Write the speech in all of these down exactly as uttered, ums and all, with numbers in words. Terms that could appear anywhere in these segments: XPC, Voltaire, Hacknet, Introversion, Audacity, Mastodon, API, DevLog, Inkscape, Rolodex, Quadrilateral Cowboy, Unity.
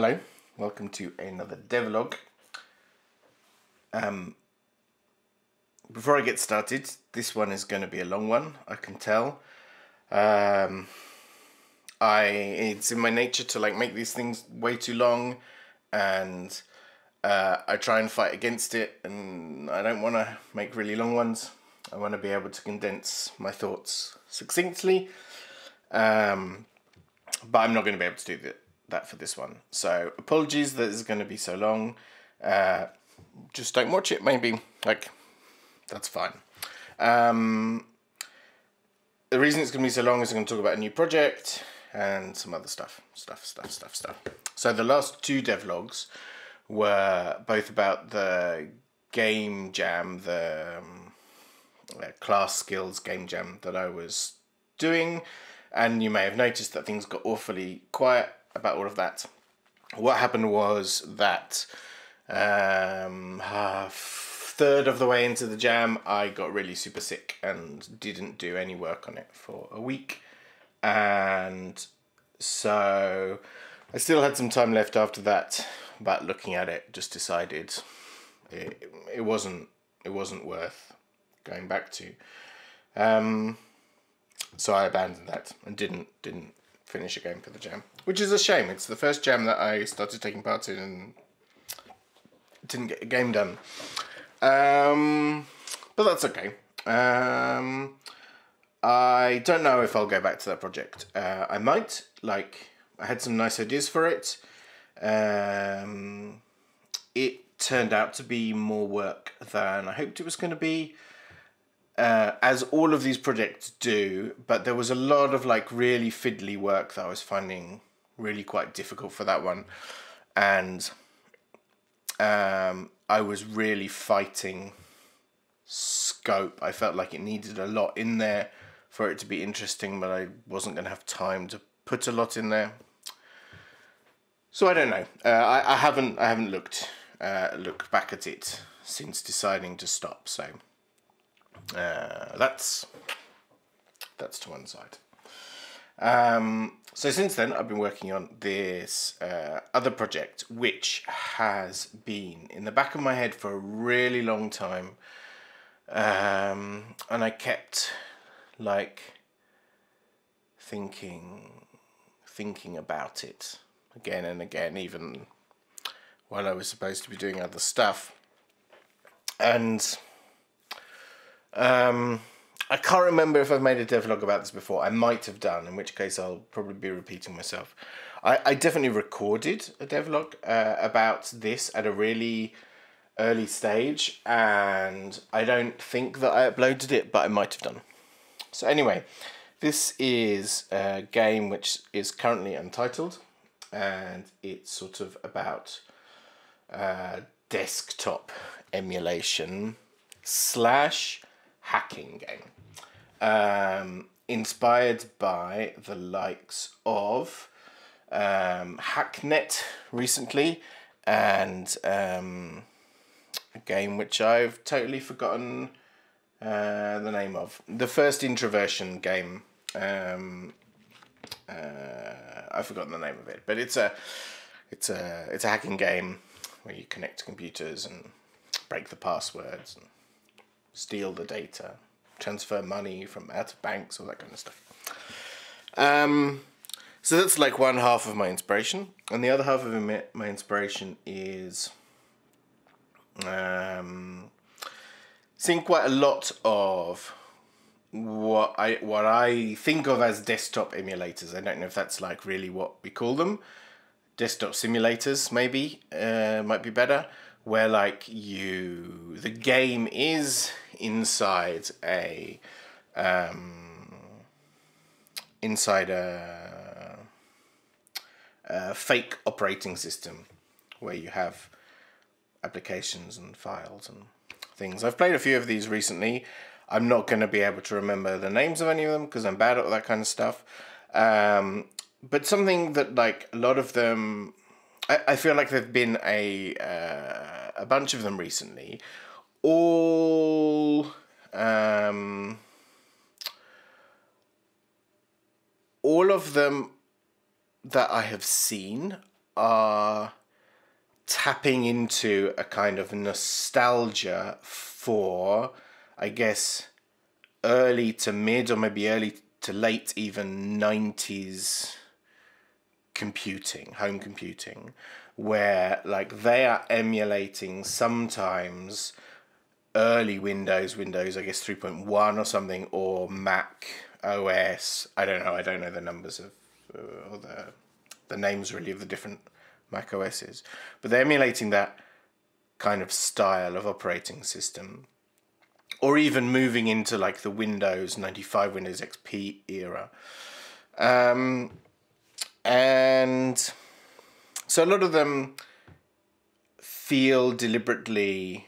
Hello, welcome to another devlog. Um, before I get started, this one is going to be a long one, I can tell. Um, I it's in my nature to like make these things way too long, and uh, I try and fight against it, and I don't want to make really long ones. I want to be able to condense my thoughts succinctly, um, but I'm not going to be able to do that. that for this one. So apologies that it's going to be so long. Uh, just don't watch it maybe, like that's fine. Um, the reason it's going to be so long is I'm going to talk about a new project and some other stuff, stuff, stuff, stuff, stuff. So the last two devlogs were both about the game jam, the um, uh, class skills game jam that I was doing. And you may have noticed that things got awfully quiet about all of that. What happened was that um, half third of the way into the jam, I got really super sick and didn't do any work on it for a week. And so I still had some time left after that, but looking at it, just decided it, it wasn't it wasn't worth going back to. Um, so I abandoned that and didn't didn't. finish a game for the jam, which is a shame. It's the first jam that I started taking part in and didn't get a game done. Um, but that's okay. Um, I don't know if I'll go back to that project. Uh, I might, like, I had some nice ideas for it. Um, it turned out to be more work than I hoped it was going to be. Uh, as all of these projects do, but there was a lot of like really fiddly work that I was finding really quite difficult for that one. And um, I was really fighting scope. I felt like it needed a lot in there for it to be interesting, but I wasn't going to have time to put a lot in there. So I don't know. Uh, I, I haven't I haven't looked uh, looked back at it since deciding to stop. So. Uh, that's that's to one side. Um, so since then I've been working on this uh, other project, which has been in the back of my head for a really long time, um, and I kept like thinking thinking about it again and again, even while I was supposed to be doing other stuff. And Um, I can't remember if I've made a devlog about this before. I might have done, in which case I'll probably be repeating myself. I, I definitely recorded a devlog uh, about this at a really early stage, and I don't think that I uploaded it, but I might have done. So anyway, this is a game which is currently untitled, and it's sort of about uh, desktop emulation slash hacking game, um, inspired by the likes of um, Hacknet recently, and um, a game which I've totally forgotten uh, the name of. The first Introversion game, um, uh, I've forgotten the name of it, but it's a it's a it's a hacking game where you connect to computers and break the passwords and steal the data, transfer money from out of banks, all that kind of stuff. Um, so that's like one half of my inspiration. And the other half of my inspiration is um, seeing quite a lot of what I, what I think of as desktop emulators. I don't know if that's like really what we call them. Desktop simulators maybe, uh, might be better. Where like you, the game is inside a, um, inside a, a fake operating system where you have applications and files and things. I've played a few of these recently. I'm not going to be able to remember the names of any of them because I'm bad at all that kind of stuff. Um, but something that like a lot of them, I feel like there've been a uh, a bunch of them recently, all um, all of them that I have seen are tapping into a kind of nostalgia for, I guess, early to mid or maybe early to late even nineties computing, home computing, where like they are emulating sometimes early Windows, Windows I guess three point one or something, or Mac O S. I don't know, I don't know the numbers of, uh, or the, the names really of the different Mac O Ss. But they're emulating that kind of style of operating system. Or even moving into like the Windows ninety-five, Windows X P era. Um, and so a lot of them feel deliberately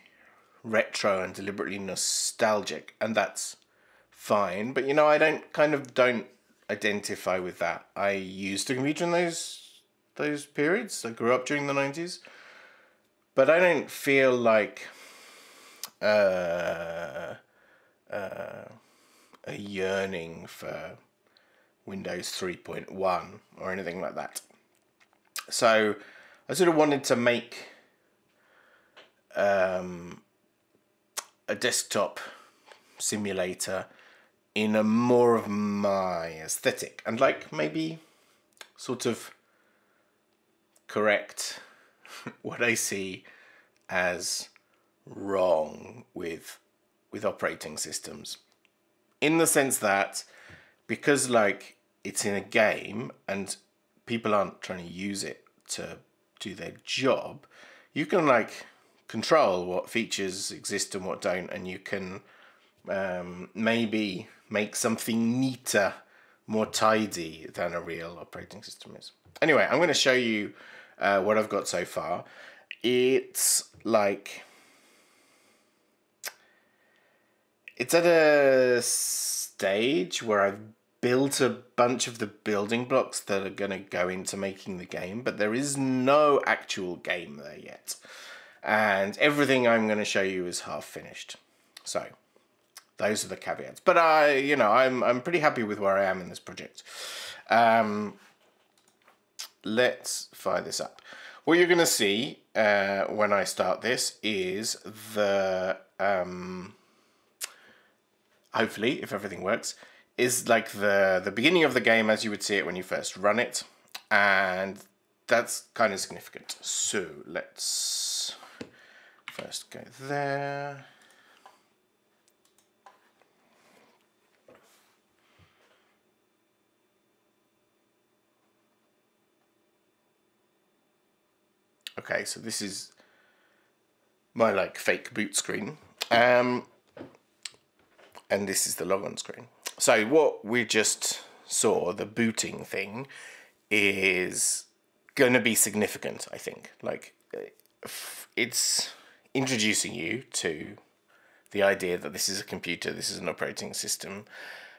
retro and deliberately nostalgic, and that's fine. But you know, I don't kind of don't identify with that. I used a computer in those those periods. I grew up during the nineties, but I don't feel like uh, uh, a yearning for Windows three point one or anything like that. So I sort of wanted to make um, a desktop simulator in a more of my aesthetic, and like maybe sort of correct what I see as wrong with with operating systems, in the sense that because like it's in a game and people aren't trying to use it to do their job, you can like control what features exist and what don't, and you can um, maybe make something neater, more tidy than a real operating system is. Anyway, I'm going to show you uh, what I've got so far. It's like, it's at a stage where I've built a bunch of the building blocks that are going to go into making the game, but there is no actual game there yet. And everything I'm going to show you is half finished. So those are the caveats. But I, you know, I'm I'm pretty happy with where I am in this project. Um, let's fire this up. What you're going to see uh, when I start this is the um, hopefully, if everything works, is like the the beginning of the game as you would see it when you first run it, and that's kind of significant. So let's first go there. Okay, so this is my like fake boot screen. Um, and this is the logon screen. So what we just saw, the booting thing, is going to be significant, I think. Like, it's introducing you to the idea that this is a computer, this is an operating system,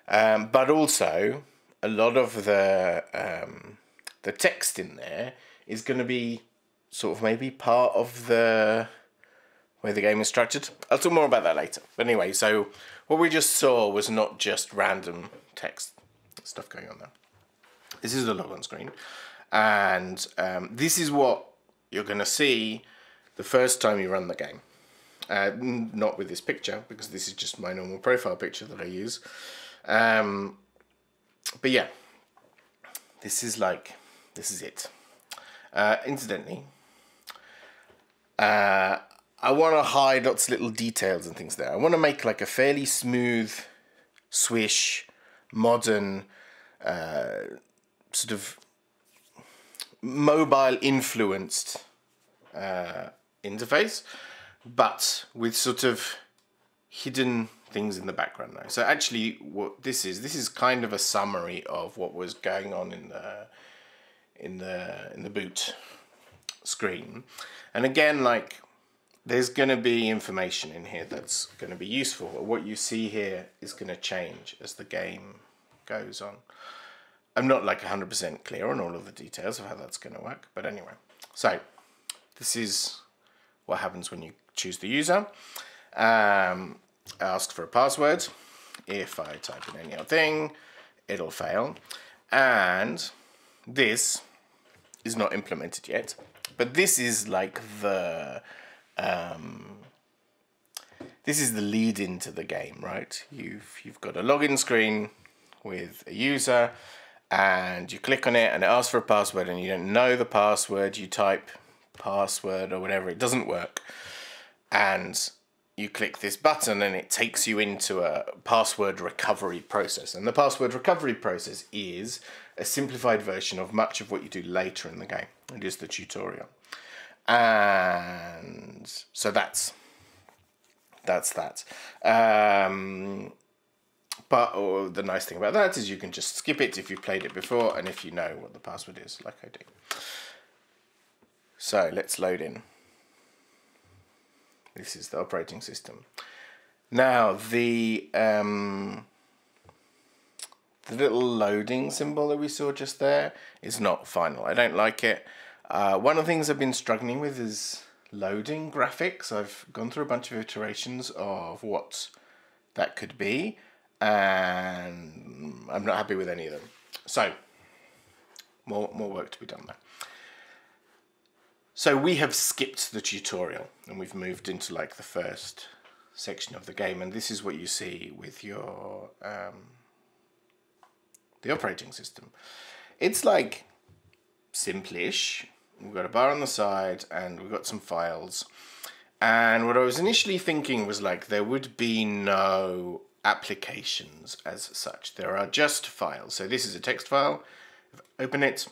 um, but also a lot of the um, the text in there is going to be sort of maybe part of the way the game is structured. I'll talk more about that later. But anyway, so what we just saw was not just random text stuff going on there. This is the logon screen, and um, this is what you're going to see the first time you run the game. Uh, not with this picture, because this is just my normal profile picture that I use. Um, but yeah, this is like, this is it. Uh, incidentally, uh, I want to hide lots of little details and things there. I want to make like a fairly smooth, swish, modern, uh, sort of mobile influenced uh, interface, but with sort of hidden things in the background now. So actually what this is, this is kind of a summary of what was going on in the in the in the boot screen. And again, like, there's going to be information in here that's going to be useful. What you see here is going to change as the game goes on. I'm not like one hundred percent clear on all of the details of how that's going to work, but anyway. So this is what happens when you choose the user. Um, ask for a password. If I type in any old thing, it'll fail. And this is not implemented yet, but this is like the um, this is the lead into the game, right? You've you've got a login screen with a user, and you click on it, and it asks for a password, and you don't know the password. You type password or whatever, it doesn't work, and you click this button and it takes you into a password recovery process. And the password recovery process is a simplified version of much of what you do later in the game. It is the tutorial. And so that's, that's that. Um, but oh, the nice thing about that is you can just skip it if you've played it before and if you know what the password is, like I do. So let's load in. This is the operating system. Now the um, the little loading symbol that we saw just there is not final. I don't like it. Uh, one of the things I've been struggling with is loading graphics. I've gone through a bunch of iterations of what that could be, and I'm not happy with any of them. So more more work to be done there. So we have skipped the tutorial and we've moved into like the first section of the game, and this is what you see with your um, the operating system. It's like simplish. We've got a bar on the side and we've got some files, and what I was initially thinking was like there would be no applications as such. There are just files. So this is a text file. If I open it,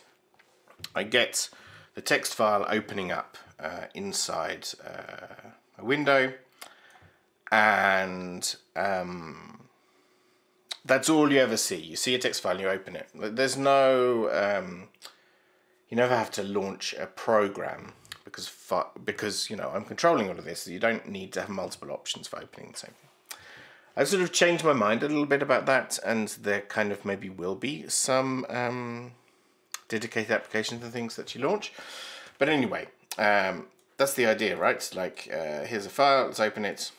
I get the text file opening up uh, inside uh, a window, and um, that's all you ever see. You see a text file and you open it. There's no, um, you never have to launch a program because, for, because you know, I'm controlling all of this, so you don't need to have multiple options for opening the same thing. I've sort of changed my mind a little bit about that, and there kind of maybe will be some um, dedicated applications and things that you launch. But anyway, um, that's the idea, right? Like, uh, here's a file, let's open it,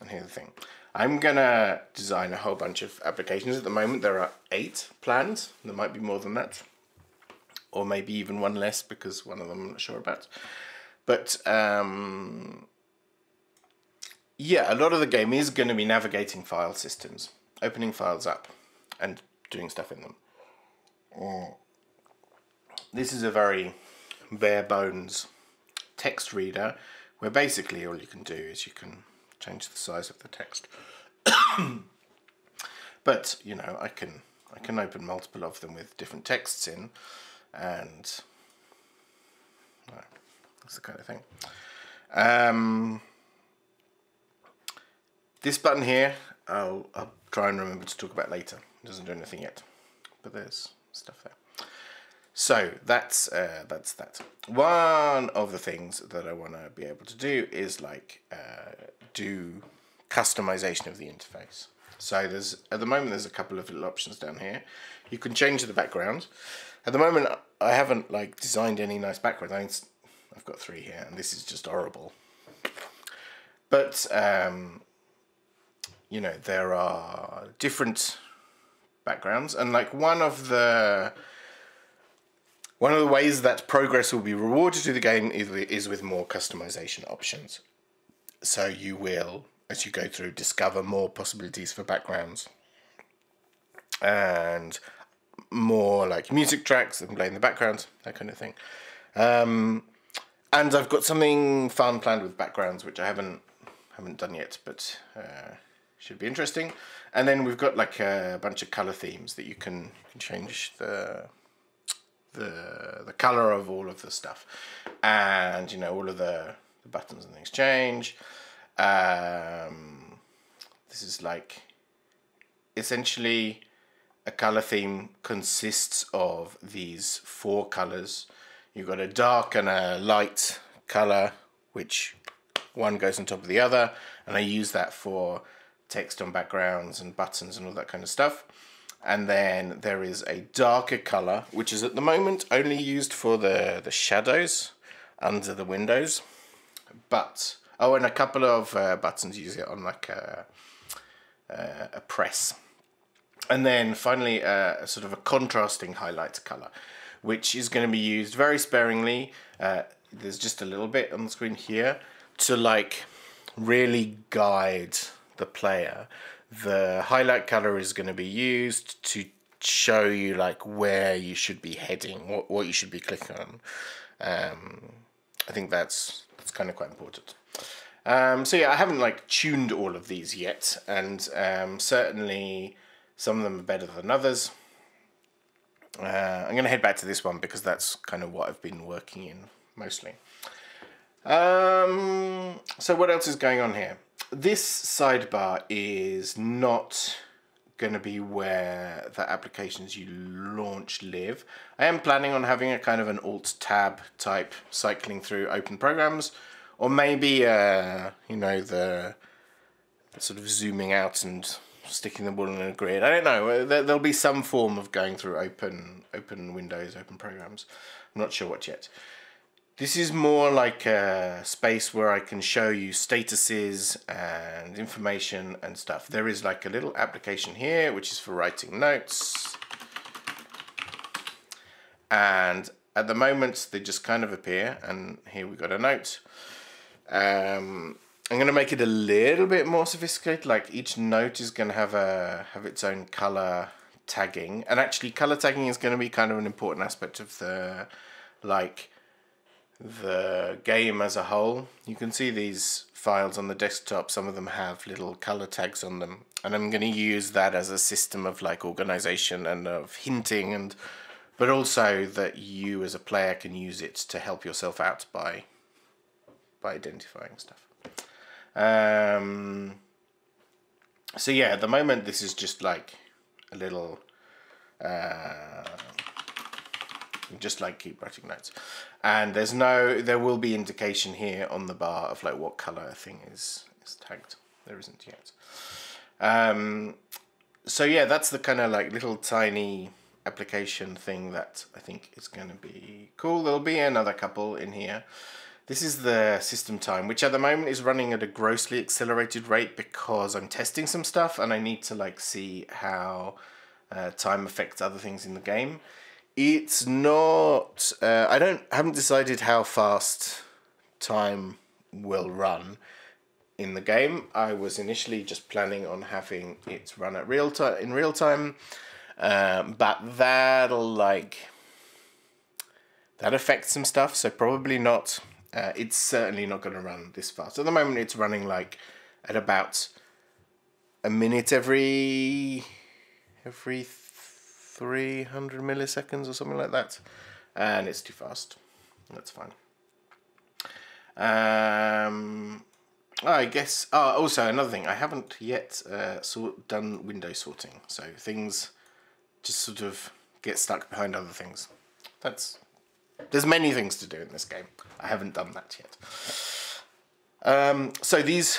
and here's the thing. I'm gonna design a whole bunch of applications. At the moment, there are eight planned. There might be more than that, or maybe even one less, because one of them I'm not sure about. But um, yeah, a lot of the game is gonna be navigating file systems, opening files up, and doing stuff in them. Mm. This is a very bare bones text reader where basically all you can do is you can change the size of the text. But you know, I can I can open multiple of them with different texts in, and well, that's the kind of thing. Um, this button here, I'll, I'll try and remember to talk about later. It doesn't do anything yet, but there's stuff there. So that's uh, that's that. One of the things that I want to be able to do is like uh, do customization of the interface. So there's at the moment there's a couple of little options down here. You can change the background. At the moment I haven't like designed any nice background. I've got three here, and this is just horrible. But um, you know, there are different backgrounds, and like one of the One of the ways that progress will be rewarded to the game is with more customization options. So you will, as you go through, discover more possibilities for backgrounds and more like music tracks that can play in the background, that kind of thing. Um, and I've got something fun planned with backgrounds, which I haven't haven't done yet, but uh, should be interesting. And then we've got like a bunch of color themes that you can, can change the the the color of all of the stuff, and you know all of the, the buttons and things change. Um, this is like essentially a color theme consists of these four colors. You've got a dark and a light color, which one goes on top of the other, and I use that for text on backgrounds and buttons and all that kind of stuff. And then there is a darker color, which is at the moment only used for the, the shadows under the windows. But, oh, and a couple of uh, buttons use it on like a, uh, a press. And then finally, uh, a sort of a contrasting highlight color, which is going to be used very sparingly. Uh, there's just a little bit on the screen here to like really guide the player. The highlight color is going to be used to show you like where you should be heading, what, what you should be clicking on. Um, I think that's, that's kind of quite important. Um, so yeah, I haven't like tuned all of these yet, and um, certainly some of them are better than others. Uh, I'm going to head back to this one because that's kind of what I've been working in mostly. Um, so what else is going on here? This sidebar is not going to be where the applications you launch live. I am planning on having a kind of an alt tab type cycling through open programs, or maybe, uh, you know, the sort of zooming out and sticking the ball in a grid. I don't know, there'll be some form of going through open, open windows, open programs. I'm not sure what yet. This is more like a space where I can show you statuses and information and stuff. There is like a little application here, which is for writing notes. And at the moment, they just kind of appear, and here we got a note. Um, I'm going to make it a little bit more sophisticated. Like each note is going to have a have its own color tagging, and actually color tagging is going to be kind of an important aspect of the like the game as a whole. You can see these files on the desktop. Some of them have little color tags on them, and I'm going to use that as a system of like organization and of hinting, and but also that you as a player can use it to help yourself out by by identifying stuff. Um, so yeah, at the moment this is just like a little, uh, just like keep writing notes, and there's no, there will be indication here on the bar of like what color a thing is, is tagged. There isn't yet. Um, so yeah, that's the kind of like little tiny application thing that I think is going to be cool. There'll be another couple in here. This is the system time, which at the moment is running at a grossly accelerated rate because I'm testing some stuff and I need to like see how uh, time affects other things in the game. It's not, uh, I don't, haven't decided how fast time will run in the game. I was initially just planning on having it run at real time, in real time, um, but that'll like, that affects some stuff, so probably not. Uh, it's certainly not going to run this fast. At the moment, it's running like at about a minute every every three hundred milliseconds or something like that, and it's too fast. That's fine. Um, I guess. Oh, also another thing, I haven't yet uh, sort done window sorting, so things just sort of get stuck behind other things. That's. There's many things to do in this game. I haven't done that yet. Um, so these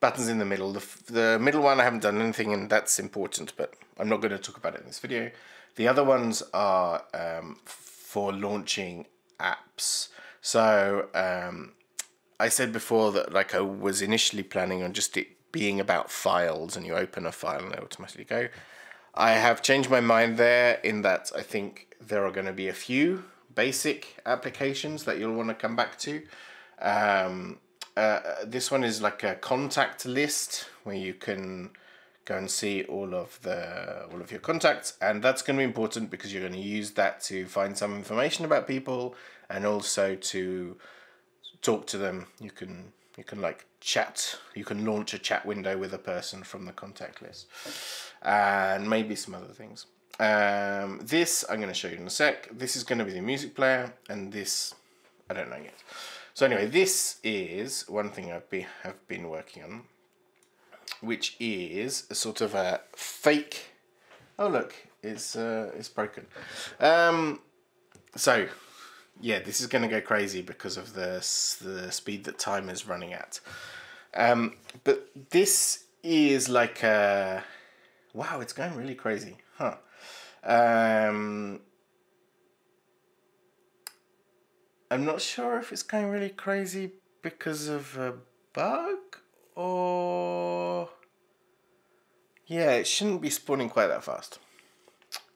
buttons in the middle, the, the middle one I haven't done anything and that's important, but I'm not going to talk about it in this video. The other ones are um, for launching apps. So um, I said before that like I was initially planning on just it being about files, and you open a file and they automatically go. I have changed my mind there, in that I think there are going to be a few basic applications that you'll want to come back to. Um, uh, this one is like a contact list where you can go and see all of the all of your contacts, and that's going to be important because you're going to use that to find some information about people and also to talk to them. You can you can like chat. You can launch a chat window with a person from the contact list, and maybe some other things. Um, this, I'm going to show you in a sec. This is going to be the music player, and this, I don't know yet. So anyway, this is one thing I've been, have been working on, which is a sort of a fake, oh look, it's, uh, it's broken. Um, so, yeah, this is going to go crazy because of the, the speed that time is running at. Um, but this is like a, wow, it's going really crazy, huh? Um, I'm not sure if it's going really crazy because of a bug, or yeah, it shouldn't be spawning quite that fast.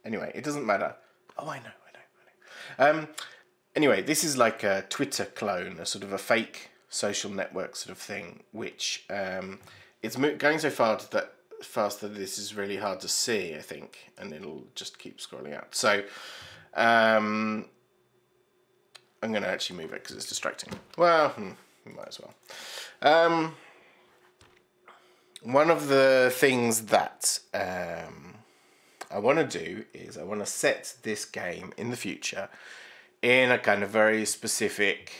Anyway, it doesn't matter. Oh, I know, I know, I know. Um, anyway, this is like a Twitter clone, a sort of a fake social network sort of thing, which um, it's going so far that fast that this is really hard to see, I think, and it'll just keep scrolling out. So um, I'm going to actually move it because it's distracting. Well, hmm, we might as well. Um, one of the things that um, I want to do is I want to set this game in the future in a kind of very specific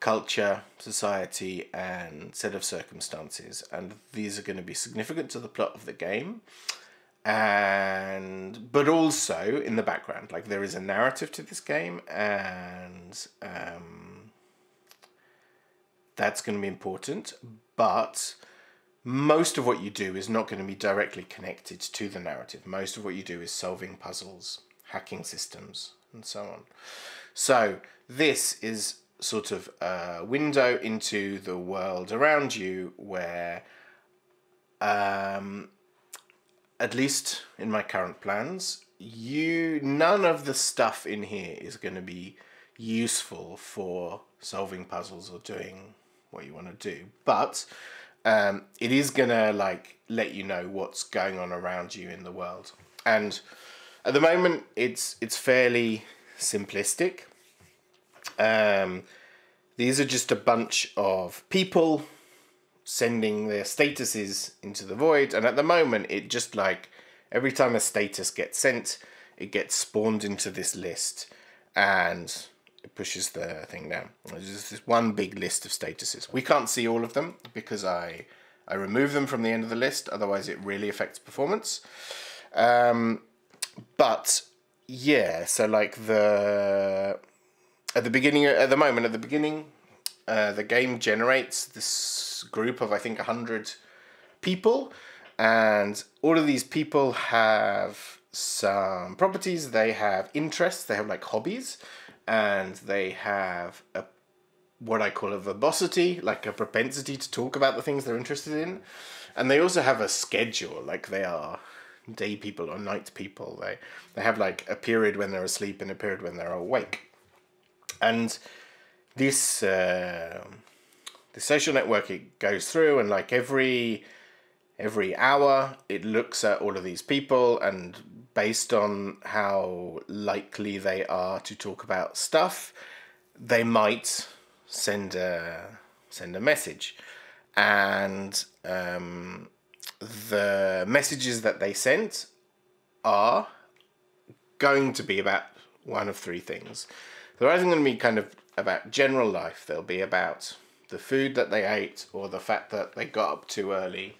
culture, society, and set of circumstances, and these are going to be significant to the plot of the game, and but also in the background, like there is a narrative to this game, and um, that's going to be important, but most of what you do is not going to be directly connected to the narrative. Most of what you do is solving puzzles, hacking systems, and so on. So this is sort of a window into the world around you where, um, at least in my current plans, you none of the stuff in here is going to be useful for solving puzzles or doing what you want to do, but um, it is going to like let you know what's going on around you in the world. And at the moment, it's it's fairly simplistic. Um, these are just a bunch of people sending their statuses into the void, and at the moment it just like every time a status gets sent, it gets spawned into this list and it pushes the thing down. There's just this one big list of statuses. We can't see all of them because I I remove them from the end of the list, otherwise it really affects performance. Um, but yeah, so like the At the beginning, at the moment, at the beginning, uh, the game generates this group of, I think, one hundred people. And all of these people have some properties. They have interests. They have, like, hobbies. And they have a, what I call a verbosity, like a propensity to talk about the things they're interested in. And they also have a schedule, like they are day people or night people. They, they have, like, a period when they're asleep and a period when they're awake. And this uh, the social network, it goes through and like every every hour it looks at all of these people, and based on how likely they are to talk about stuff, they might send a send a message, and um, the messages that they sent are going to be about one of three things. They're either going to be kind of about general life, they'll be about the food that they ate or the fact that they got up too early,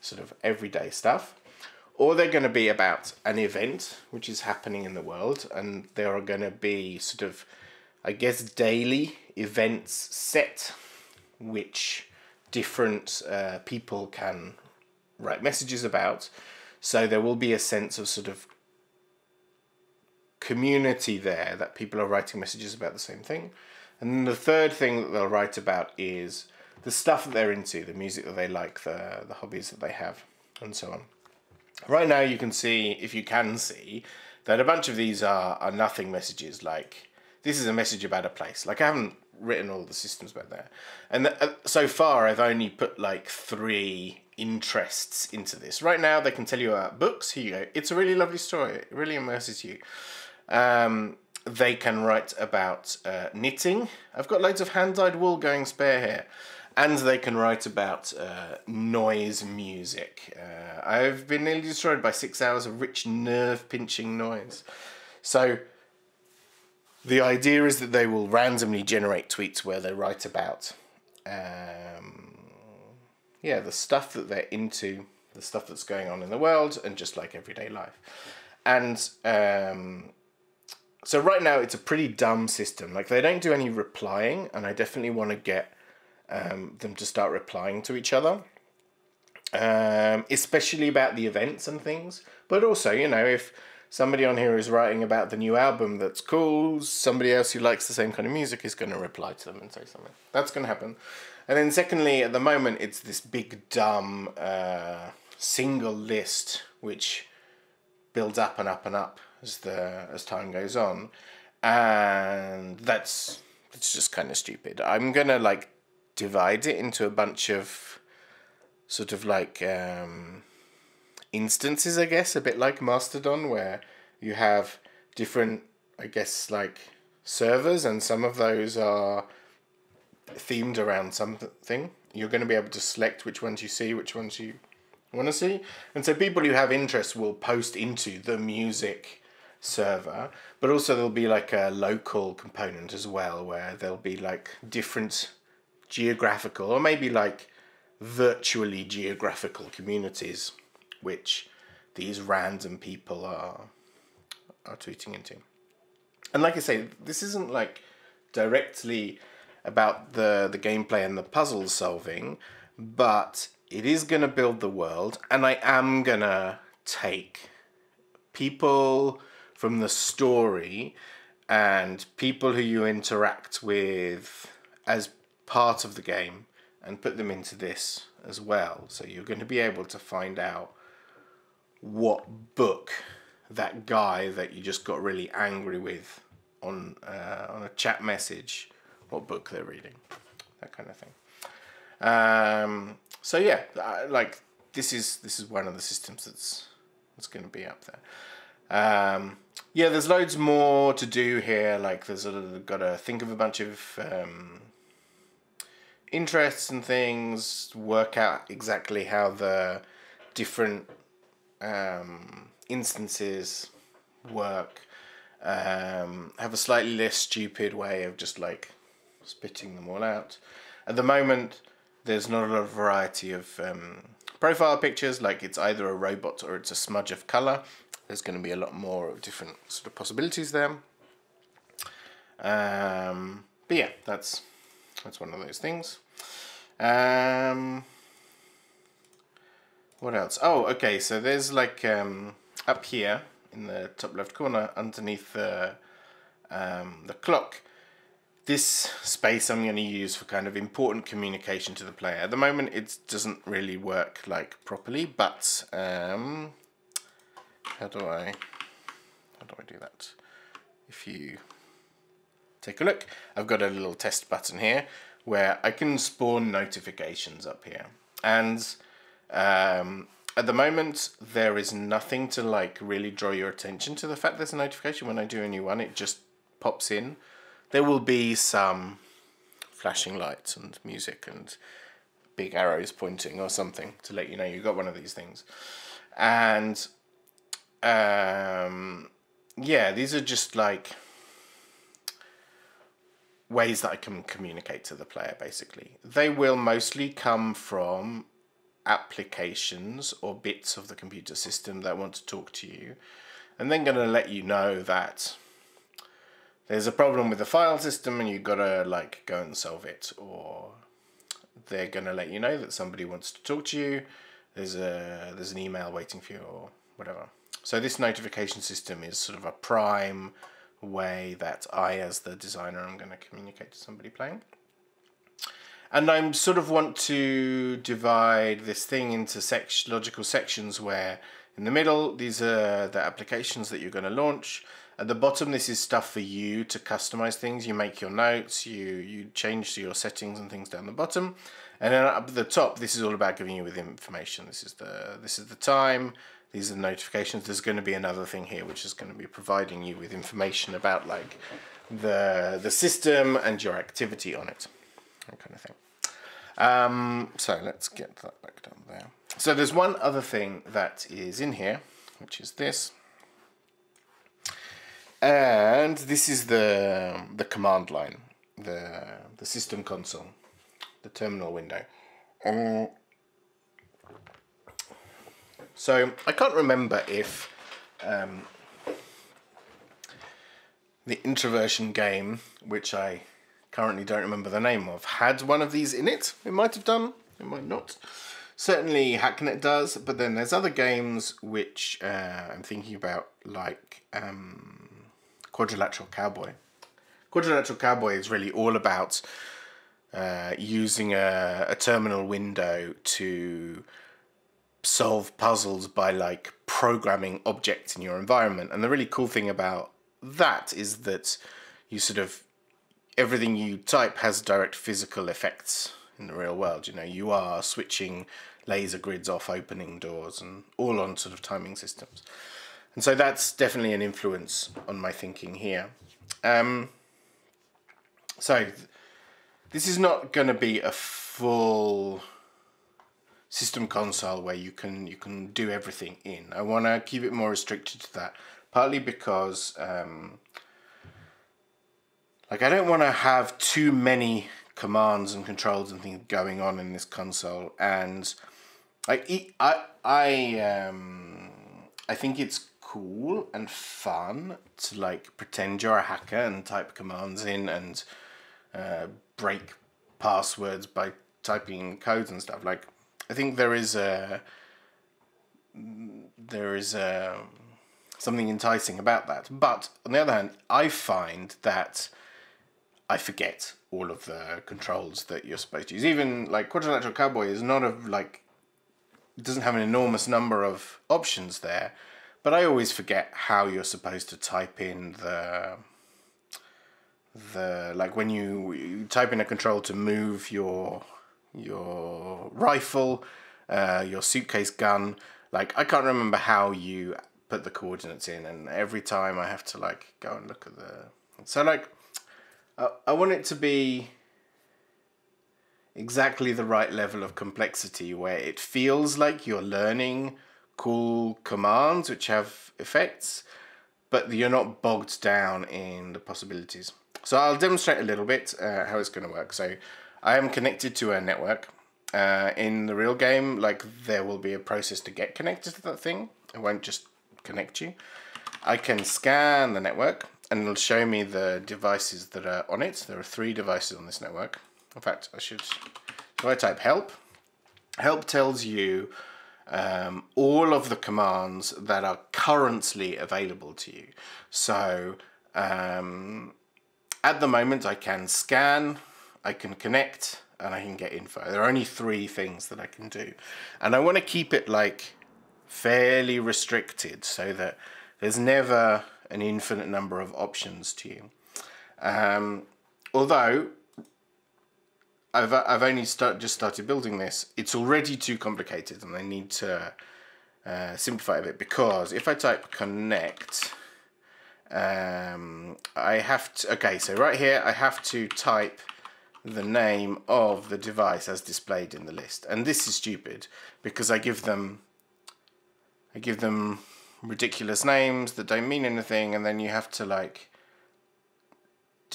sort of everyday stuff, or they're going to be about an event which is happening in the world, and there are going to be sort of, I guess, daily events set which different uh, people can write messages about, so there will be a sense of sort of community there, that people are writing messages about the same thing. And the third thing that they'll write about is the stuff that they're into, the music that they like, the, the hobbies that they have, and so on. Right now you can see, if you can see, that a bunch of these are, are nothing messages, like this is a message about a place. Like I haven't written all the systems about that. And th uh, so far I've only put like three interests into this. Right now they can tell you about books, here you go. It's a really lovely story, it really immerses you. Um, they can write about uh, knitting. I've got loads of hand-dyed wool going spare here. And they can write about uh, noise music. Uh, I've been nearly destroyed by six hours of rich nerve-pinching noise. So the idea is that they will randomly generate tweets where they write about um, yeah, the stuff that they're into, the stuff that's going on in the world, and just like everyday life. And um, so right now it's a pretty dumb system. Like they don't do any replying, and I definitely want to get um, them to start replying to each other, um, especially about the events and things. But also, you know, if somebody on here is writing about the new album that's cool, somebody else who likes the same kind of music is going to reply to them and say something. That's going to happen. And then secondly, at the moment, it's this big, dumb, uh, single list, which builds up and up and up as the as time goes on, and that's it's just kind of stupid. I'm gonna like divide it into a bunch of sort of like um, instances, I guess, a bit like Mastodon, where you have different, I guess, like servers, and some of those are themed around something. You're going to be able to select which ones you see, which ones you want to see. And so people who have interest will post into the music server, but also there'll be like a local component as well, where there'll be like different geographical or maybe like virtually geographical communities, which these random people are, are tweeting into. And like I say, this isn't like directly about the, the gameplay and the puzzle solving, but it is going to build the world, and I am going to take people from the story and people who you interact with as part of the game and put them into this as well. So you're going to be able to find out what book that guy that you just got really angry with on, uh, on a chat message, what book they're reading, that kind of thing. Um, so yeah, I, like this is this is one of the systems that's that's going to be up there. Um, yeah, there's loads more to do here. Like there's a, got to think of a bunch of um, interests and things, work out exactly how the different um, instances work. Um, have a slightly less stupid way of just like spitting them all out. At the moment, there's not a lot of variety of um, profile pictures, like it's either a robot or it's a smudge of colour. There's going to be a lot more different sort of possibilities there. Um, but yeah, that's that's one of those things. Um, what else? Oh, okay, so there's like um, up here in the top left corner underneath the, um, the clock. This space I'm going to use for kind of important communication to the player. At the moment it doesn't really work like properly, but um, how do I how do I do that? If you take a look, I've got a little test button here where I can spawn notifications up here, and um, at the moment there is nothing to like really draw your attention to the fact there's a notification. When I do a new one, it just pops in. There will be some flashing lights and music and big arrows pointing or something to let you know you've got one of these things. And um, yeah, these are just like ways that I can communicate to the player, basically. They will mostly come from applications or bits of the computer system that want to talk to you, and then going to let you know that there's a problem with the file system and you've got to like go and solve it, or they're going to let you know that somebody wants to talk to you, there's a there's an email waiting for you or whatever. So this notification system is sort of a prime way that I, as the designer, am going to communicate to somebody playing. And I'm sort of want to divide this thing into sect- logical sections where in the middle, these are the applications that you're going to launch. At the bottom, this is stuff for you to customize things. You make your notes, you, you change your settings and things down the bottom. And then up at the top, this is all about giving you with information. This is the, this is the time, these are the notifications. There's going to be another thing here, which is going to be providing you with information about like the, the system and your activity on it, that kind of thing. Um, so let's get that back down there. So there's one other thing that is in here, which is this. And this is the the command line, the the system console, the terminal window. Um, so I can't remember if um, the Introversion game, which I currently don't remember the name of, had one of these in it. It might have done, it might not. Certainly Hacknet does, but then there's other games which uh, I'm thinking about, like Um, Quadrilateral Cowboy. Quadrilateral Cowboy is really all about uh, using a, a terminal window to solve puzzles by like programming objects in your environment. And the really cool thing about that is that you sort of, everything you type has direct physical effects in the real world. You know, you are switching laser grids off, opening doors, and all on sort of timing systems. And so that's definitely an influence on my thinking here. Um, so this is not going to be a full system console where you can you can do everything in. I want to keep it more restricted to that, partly because um, like I don't want to have too many commands and controls and things going on in this console, and I I I um I think it's cool and fun to like pretend you're a hacker and type commands in and uh, break passwords by typing codes and stuff. Like, I think there is a there is a something enticing about that. But on the other hand, I find that I forget all of the controls that you're supposed to use. Even like Quadrilateral Cowboy is not a like it doesn't have an enormous number of options there, but I always forget how you're supposed to type in the the like when you, you type in a control to move your your rifle, uh, your suitcase gun. Like, I can't remember how you put the coordinates in, and every time I have to like go and look at the. So like. I want it to be exactly the right level of complexity where it feels like you're learning cool commands which have effects, but you're not bogged down in the possibilities. So I'll demonstrate a little bit uh, how it's going to work. So I am connected to a network. Uh, in the real game, like, there will be a process to get connected to that thing. It won't just connect you. I can scan the network, and it'll show me the devices that are on it. There are three devices on this network. In fact, I should, if I type help, help tells you um, all of the commands that are currently available to you. So um, at the moment I can scan, I can connect, and I can get info. There are only three things that I can do. And I want to keep it like fairly restricted so that there's never an infinite number of options to you. Um, although I've I've only start just started building this, it's already too complicated, and I need to uh, simplify a bit, because if I type connect, um, I have to. Okay, so right here I have to type the name of the device as displayed in the list, and this is stupid because I give them. I give them. ridiculous names that don't mean anything, and then you have to like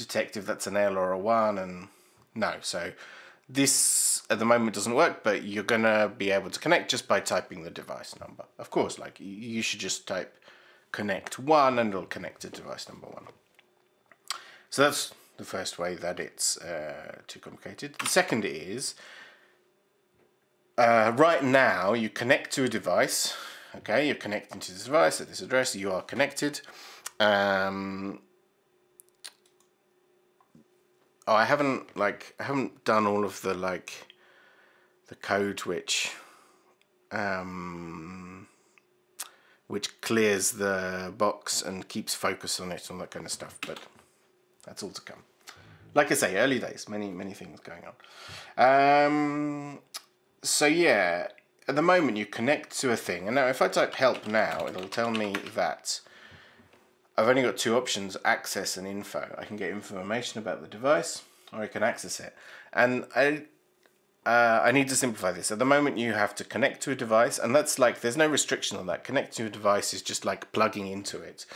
detect if that's an L or a one, and no. So this at the moment doesn't work, but you're gonna be able to connect just by typing the device number. Of course, like, you should just type connect one and it'll connect to device number one. So that's the first way that it's uh, too complicated. The second is uh, right now you connect to a device. Okay, you're connecting to this device at this address, you are connected. Um, oh, I haven't, like, I haven't done all of the, like, the code which, um, which clears the box and keeps focus on it and that kind of stuff, but that's all to come. Like I say, early days, many, many things going on. Um, so, yeah. At the moment you connect to a thing, and now if I type help now, it'll tell me that I've only got two options, access and info. I can get information about the device, or I can access it. And I, uh, I need to simplify this. At the moment you have to connect to a device, and that's like, there's no restriction on that. Connect to a device is just like plugging into it.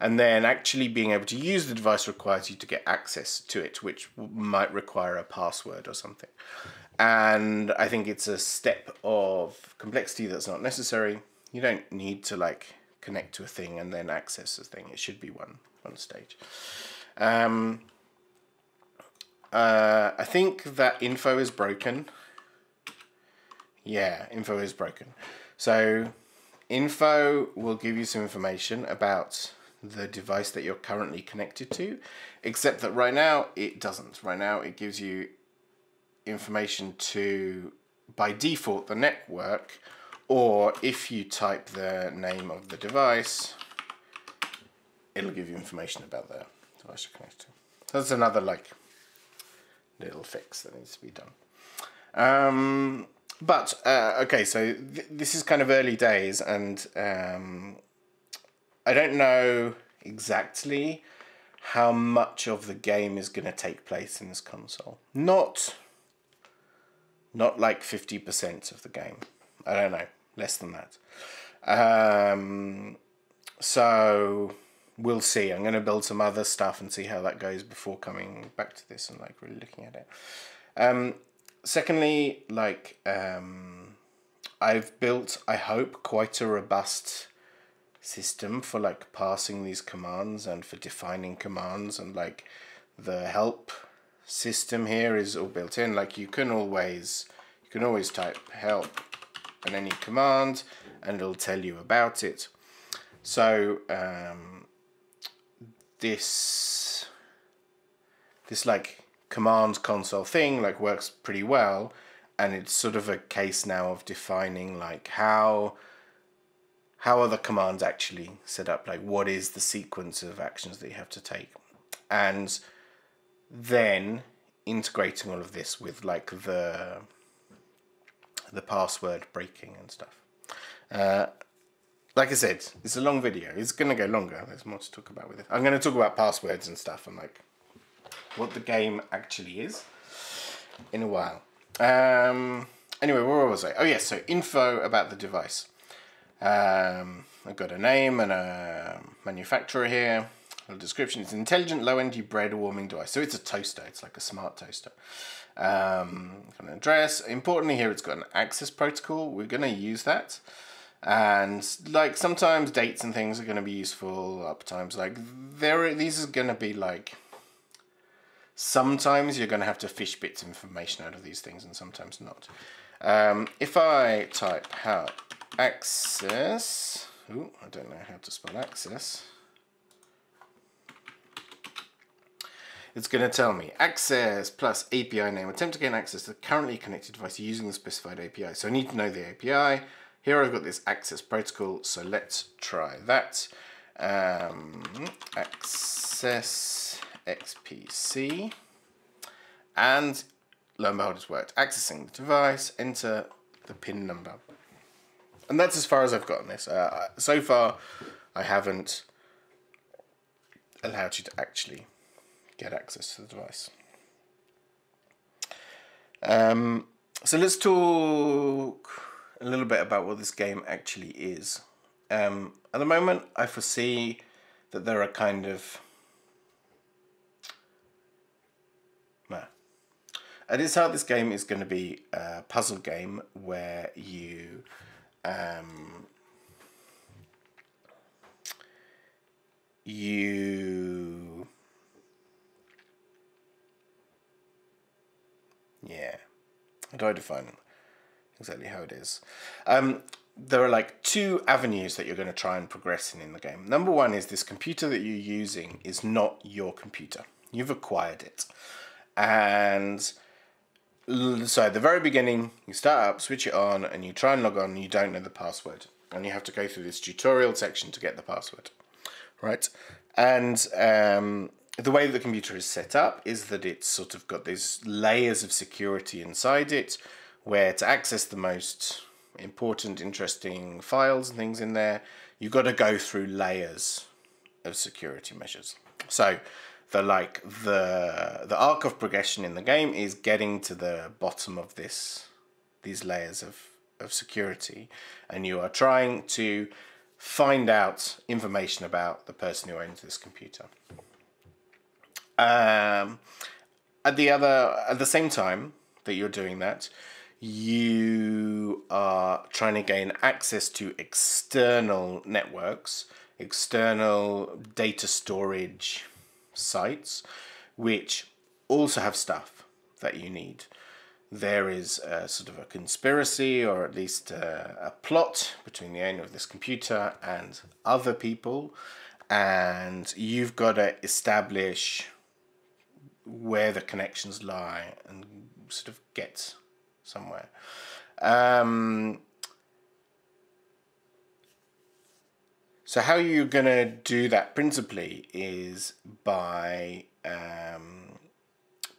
And then actually being able to use the device requires you to get access to it, which might require a password or something. And I think it's a step of complexity that's not necessary. You don't need to like connect to a thing and then access a thing. It should be one, one stage. Um, uh, I think that info is broken. Yeah, info is broken. So info will give you some information about the device that you're currently connected to, except that right now it doesn't. Right now it gives you information to, by default, the network or if you type the name of the device, it'll give you information about the device to connect to. So that's another like little fix that needs to be done. Um, but uh, okay, so th this is kind of early days, and um, I don't know exactly how much of the game is going to take place in this console. Not, not like fifty percent of the game. I don't know, less than that. Um, so we'll see. I'm going to build some other stuff and see how that goes before coming back to this and like really looking at it. Um, secondly, like um, I've built, I hope, quite a robust system for like passing these commands and for defining commands, and like the help system here is all built in. Like you can always you can always type help and any command and it'll tell you about it. So um, this this like command console thing like works pretty well, and it's sort of a case now of defining like how How are the commands actually set up? Like, what is the sequence of actions that you have to take? And then integrating all of this with like the the password breaking and stuff. Uh, like I said, it's a long video. It's gonna go longer. There's more to talk about with it. I'm gonna talk about passwords and stuff and like what the game actually is in a while. Um, anyway, where was I? Oh yeah, so info about the device. Um, I've got a name and a manufacturer here, a description. It's an intelligent low-energy bread warming device. So it's a toaster, it's like a smart toaster. Um, got an address. Importantly here, it's got an access protocol. We're gonna use that. And like sometimes dates and things are gonna be useful, up times like there are, these are gonna be like, sometimes you're gonna have to fish bits of information out of these things and sometimes not. Um, if I type help access, ooh, I don't know how to spell access. It's going to tell me access plus A P I name. Attempt to gain access to the currently connected device using the specified A P I. So I need to know the A P I. Here I've got this access protocol, so let's try that. Um, access X P C. And lo and behold, it's worked. Accessing the device, enter the PIN number. And that's as far as I've gotten this. Uh, so far, I haven't allowed you to actually get access to the device. Um, so let's talk a little bit about what this game actually is. Um, at the moment, I foresee that there are kind of... Nah. At its heart, this game is going to be a puzzle game where you... Um, you, yeah, how do I define exactly how it is? Um, there are like two avenues that you're going to try and progress in in the game. Number one is this computer that you're using is not your computer. You've acquired it. And so at the very beginning, you start up, switch it on, and you try and log on, and you don't know the password. And you have to go through this tutorial section to get the password, right? And um, the way that the computer is set up is that it's sort of got these layers of security inside it, where to access the most important, interesting files and things in there, you've got to go through layers of security measures. So the like the the arc of progression in the game is getting to the bottom of this these layers of, of security, and you are trying to find out information about the person who owns this computer. Um, at the other at the same time that you're doing that, you are trying to gain access to external networks, external data storage sites, which also have stuff that you need. There is a sort of a conspiracy, or at least a, a plot between the owner of this computer and other people, and you've got to establish where the connections lie and sort of get somewhere. Um, So how you're going to do that principally is by um,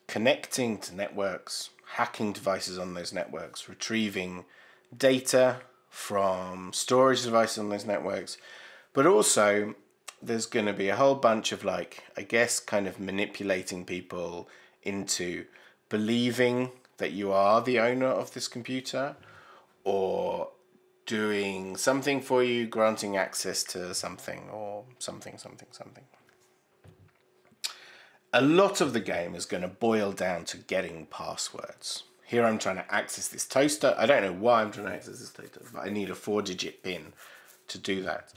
connecting to networks, hacking devices on those networks, retrieving data from storage devices on those networks, but also there's going to be a whole bunch of like, I guess, kind of manipulating people into believing that you are the owner of this computer, or doing something for you, granting access to something or something, something, something. A lot of the game is going to boil down to getting passwords. Here I'm trying to access this toaster. I don't know why I'm trying to access this toaster, but I need a four-digit PIN to do that.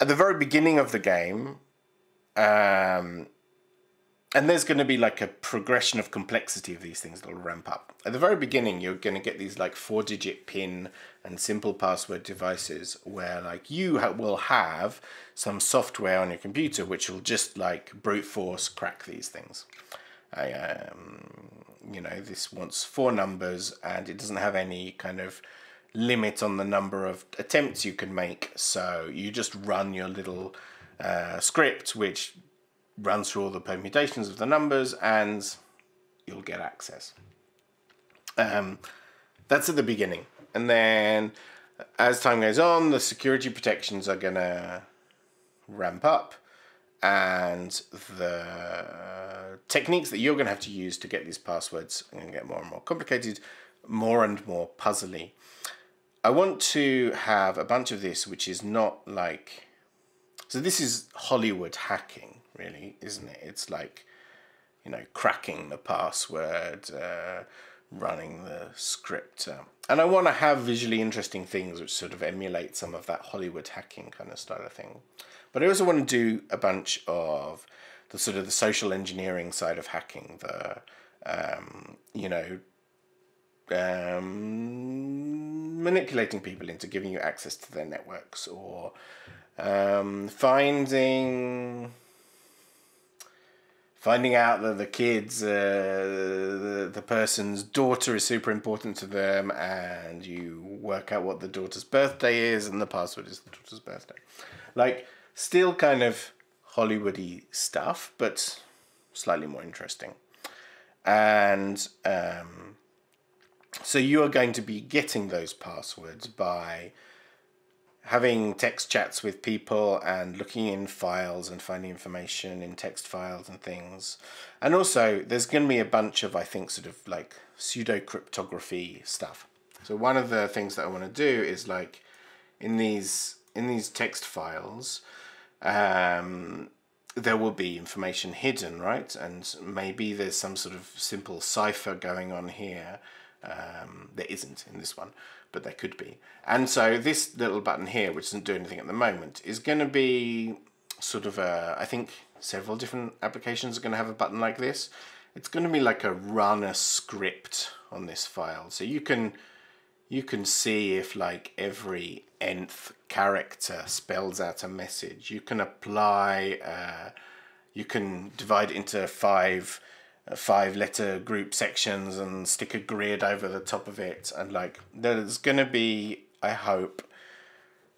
At the very beginning of the game, um, and there's going to be like a progression of complexity of these things that will ramp up. At the very beginning, you're going to get these like four-digit PIN and simple password devices where like you ha will have some software on your computer which will just like brute force crack these things. I, um, you know, this wants four numbers and it doesn't have any kind of limit on the number of attempts you can make, so you just run your little uh, script which runs through all the permutations of the numbers and you'll get access. Um, that's at the beginning, and then as time goes on the security protections are gonna ramp up and the techniques that you're gonna have to use to get these passwords are gonna get more and more complicated, more and more puzzly. I want to have a bunch of this which is not like... So this is Hollywood hacking, really, isn't it? It's like, you know, cracking the password, uh, running the script. Um, and I want to have visually interesting things which sort of emulate some of that Hollywood hacking kind of style of thing. But I also want to do a bunch of the sort of the social engineering side of hacking, the, um, you know, Um, manipulating people into giving you access to their networks, or um, finding finding out that the kids, uh, the, the person's daughter is super important to them, and you work out what the daughter's birthday is, and the password is the daughter's birthday. Like, still kind of Hollywood-y stuff, but slightly more interesting. And um, so you are going to be getting those passwords by having text chats with people and looking in files and finding information in text files and things. And also there's going to be a bunch of, I think, sort of like pseudo cryptography stuff. So one of the things that I want to do is like in these in these text files, um, there will be information hidden, right? And maybe there's some sort of simple cipher going on here. Um, there isn't in this one, but there could be. And so this little button here, which doesn't do anything at the moment, is going to be sort of a, I think several different applications are going to have a button like this. It's going to be like a run a script on this file. So you can, you can see if like every nth character spells out a message. You can apply, uh, you can divide it into five five letter group sections and stick a grid over the top of it, and like there's gonna be, I hope,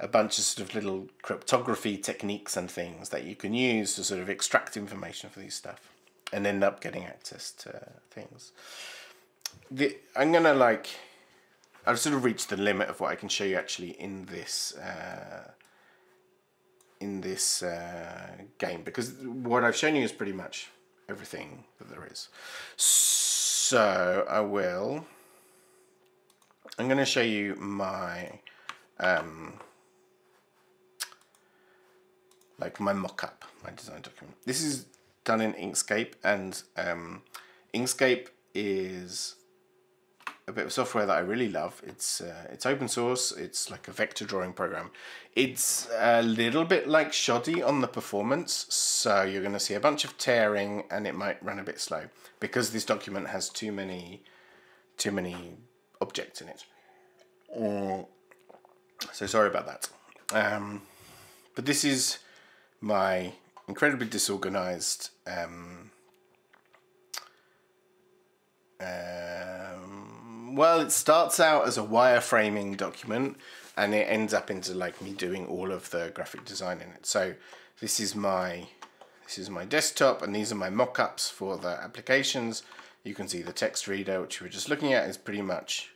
a bunch of sort of little cryptography techniques and things that you can use to sort of extract information for these stuff and end up getting access to things. The, I'm gonna like, I've sort of reached the limit of what I can show you actually in this uh, in this uh, game, because what I've shown you is pretty much everything that there is. So I will, I'm going to show you my, um, like my mock-up, my design document. This is done in Inkscape, and um, Inkscape is a bit of software that I really love. It's, uh, it's open source, it's like a vector drawing program. It's a little bit like shoddy on the performance, so you're going to see a bunch of tearing and it might run a bit slow because this document has too many too many objects in it. Or, so sorry about that. Um, but this is my incredibly disorganized um, um, well, it starts out as a wireframing document, and it ends up into like me doing all of the graphic design in it. So this is my this is my desktop, and these are my mock-ups for the applications. You can see the text reader, which we were just looking at, is pretty much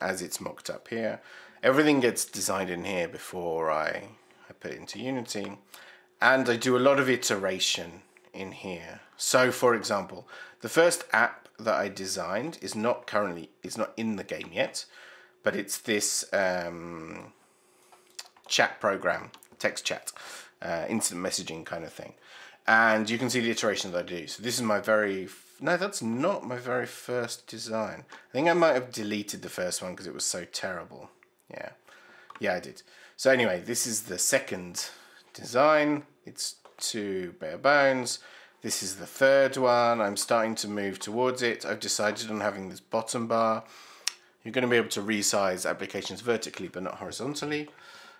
as it's mocked up here. Everything gets designed in here before I, I put it into Unity, and I do a lot of iteration in here. So for example, the first app that I designed is not currently, it's not in the game yet, but it's this um, chat program, text chat, uh, instant messaging kind of thing. And you can see the iteration that I do. So this is my very, no, that's not my very first design. I think I might have deleted the first one because it was so terrible. Yeah, yeah, I did. So anyway, this is the second design. It's two bare bones. This is the third one. I'm starting to move towards it. I've decided on having this bottom bar. You're going to be able to resize applications vertically, but not horizontally.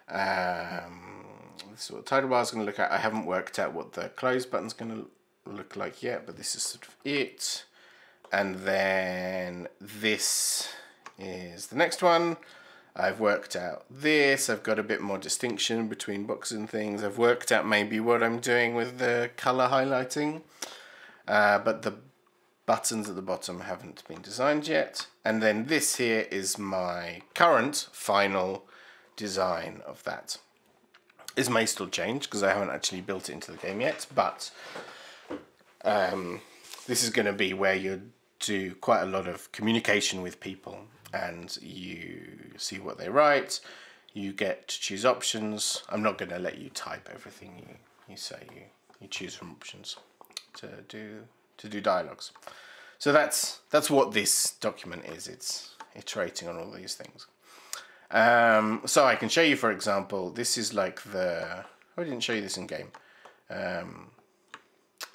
Um, this is what the title bar is going to look at. I haven't worked out what the close button's going to look like yet, but this is sort of it. And then this is the next one. I've worked out this, I've got a bit more distinction between boxes and things. I've worked out maybe what I'm doing with the color highlighting, uh, but the buttons at the bottom haven't been designed yet. And then this here is my current final design of that. This may still change because I haven't actually built it into the game yet, but um, this is going to be where you do quite a lot of communication with people. And you see what they write, you get to choose options. I'm not going to let you type everything you, you say, you, you choose from options to do to do dialogues. So that's that's what this document is, it's iterating on all these things. Um, so I can show you, for example, this is like the, oh, I didn't show you this in game. Um,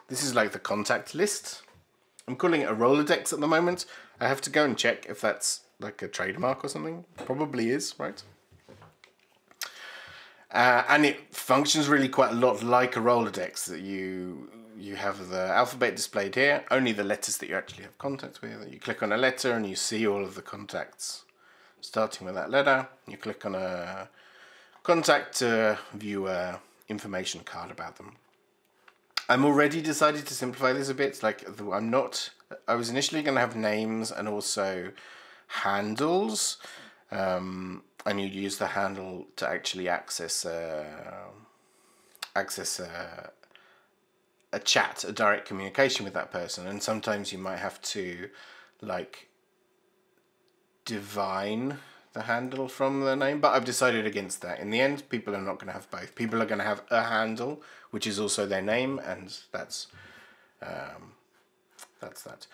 this is like the contact list. I'm calling it a Rolodex at the moment. I have to go and check if that's like a trademark or something. Probably is, right? Uh, and it functions really quite a lot like a Rolodex, that you you have the alphabet displayed here, only the letters that you actually have contact with. You click on a letter and you see all of the contacts starting with that letter. You click on a contact to view a information card about them. I'm already decided to simplify this a bit. Like I'm not, I was initially going to have names and also handles, um, and you use the handle to actually access a, access a, a chat, a direct communication with that person. And sometimes you might have to like divine the handle from the name, but I've decided against that. In the end, people are not going to have both. People are going to have a handle, which is also their name, and that's um, that's that.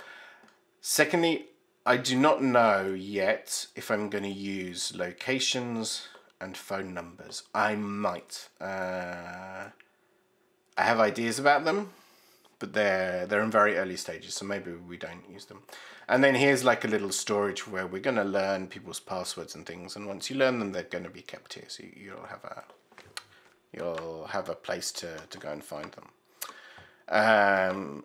Secondly, I do not know yet if I'm going to use locations and phone numbers. I might. Uh, I have ideas about them, but they're, they're in very early stages, so maybe we don't use them. And then here's like a little storage where we're going to learn people's passwords and things, and once you learn them, they're going to be kept here, so you'll have a, you'll have a place to, to go and find them. Um,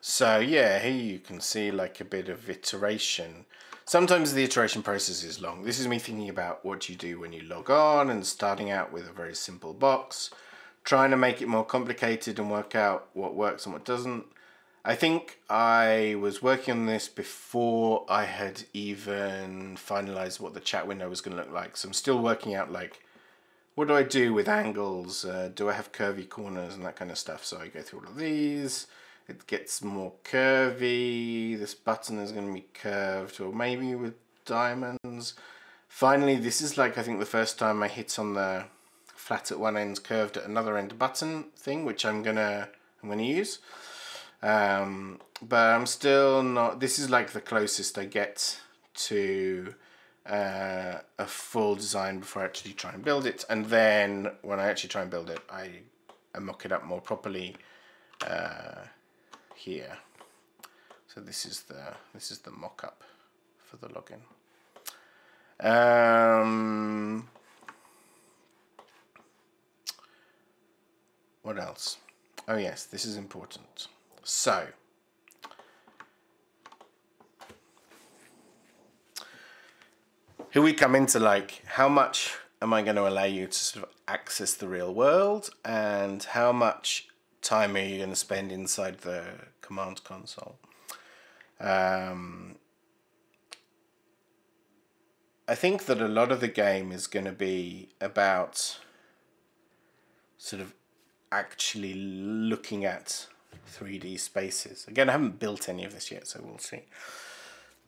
So yeah, here you can see like a bit of iteration. Sometimes the iteration process is long. This is me thinking about what you do when you log on and starting out with a very simple box, trying to make it more complicated and work out what works and what doesn't. I think I was working on this before I had even finalized what the chat window was going to look like. So I'm still working out like, what do I do with angles? Uh, do I have curvy corners and that kind of stuff? So I go through all of these. It gets more curvy. This button is going to be curved, or maybe with diamonds. Finally, this is like, I think the first time I hit on the flat at one end, curved at another end button thing, which I'm gonna I'm gonna use. Um, but I'm still not. This is like the closest I get to uh, a full design before I actually try and build it. And then when I actually try and build it, I, I mock it up more properly. Uh, here. So this is the this is the mock-up for the login. Um, what else? Oh yes, this is important. So Here we come into like, how much am I going to allow you to sort of access the real world, and how much time are you going to spend inside the command console? Um, I think that a lot of the game is going to be about sort of actually looking at three D spaces. Again, I haven't built any of this yet, so we'll see.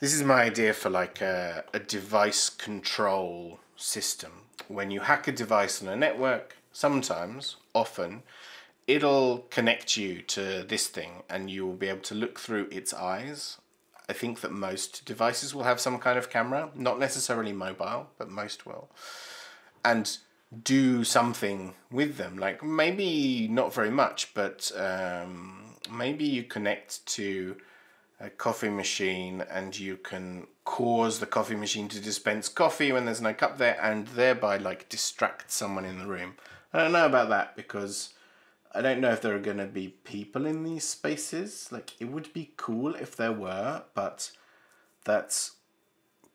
This is my idea for like a, a device control system. When you hack a device on a network, sometimes, often, it'll connect you to this thing and you will be able to look through its eyes. I think that most devices will have some kind of camera, not necessarily mobile, but most will. And do something with them, like maybe not very much, but um, maybe you connect to a coffee machine and you can cause the coffee machine to dispense coffee when there's no cup there, and thereby like distract someone in the room. I don't know about that, because I don't know if there are going to be people in these spaces. Like, it would be cool if there were, but that's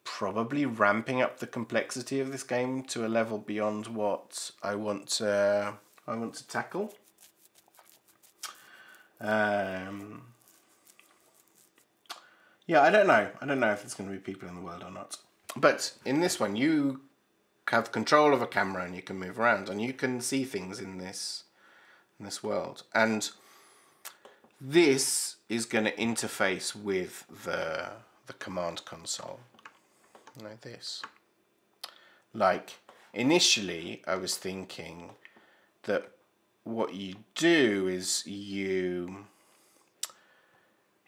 probably ramping up the complexity of this game to a level beyond what I want to, uh, I want to tackle. Um, yeah, I don't know. I don't know if there's going to be people in the world or not. But in this one, you have control of a camera and you can move around and you can see things in this in this world. And this is going to interface with the, the command console, like this. Like, initially I was thinking that what you do is you,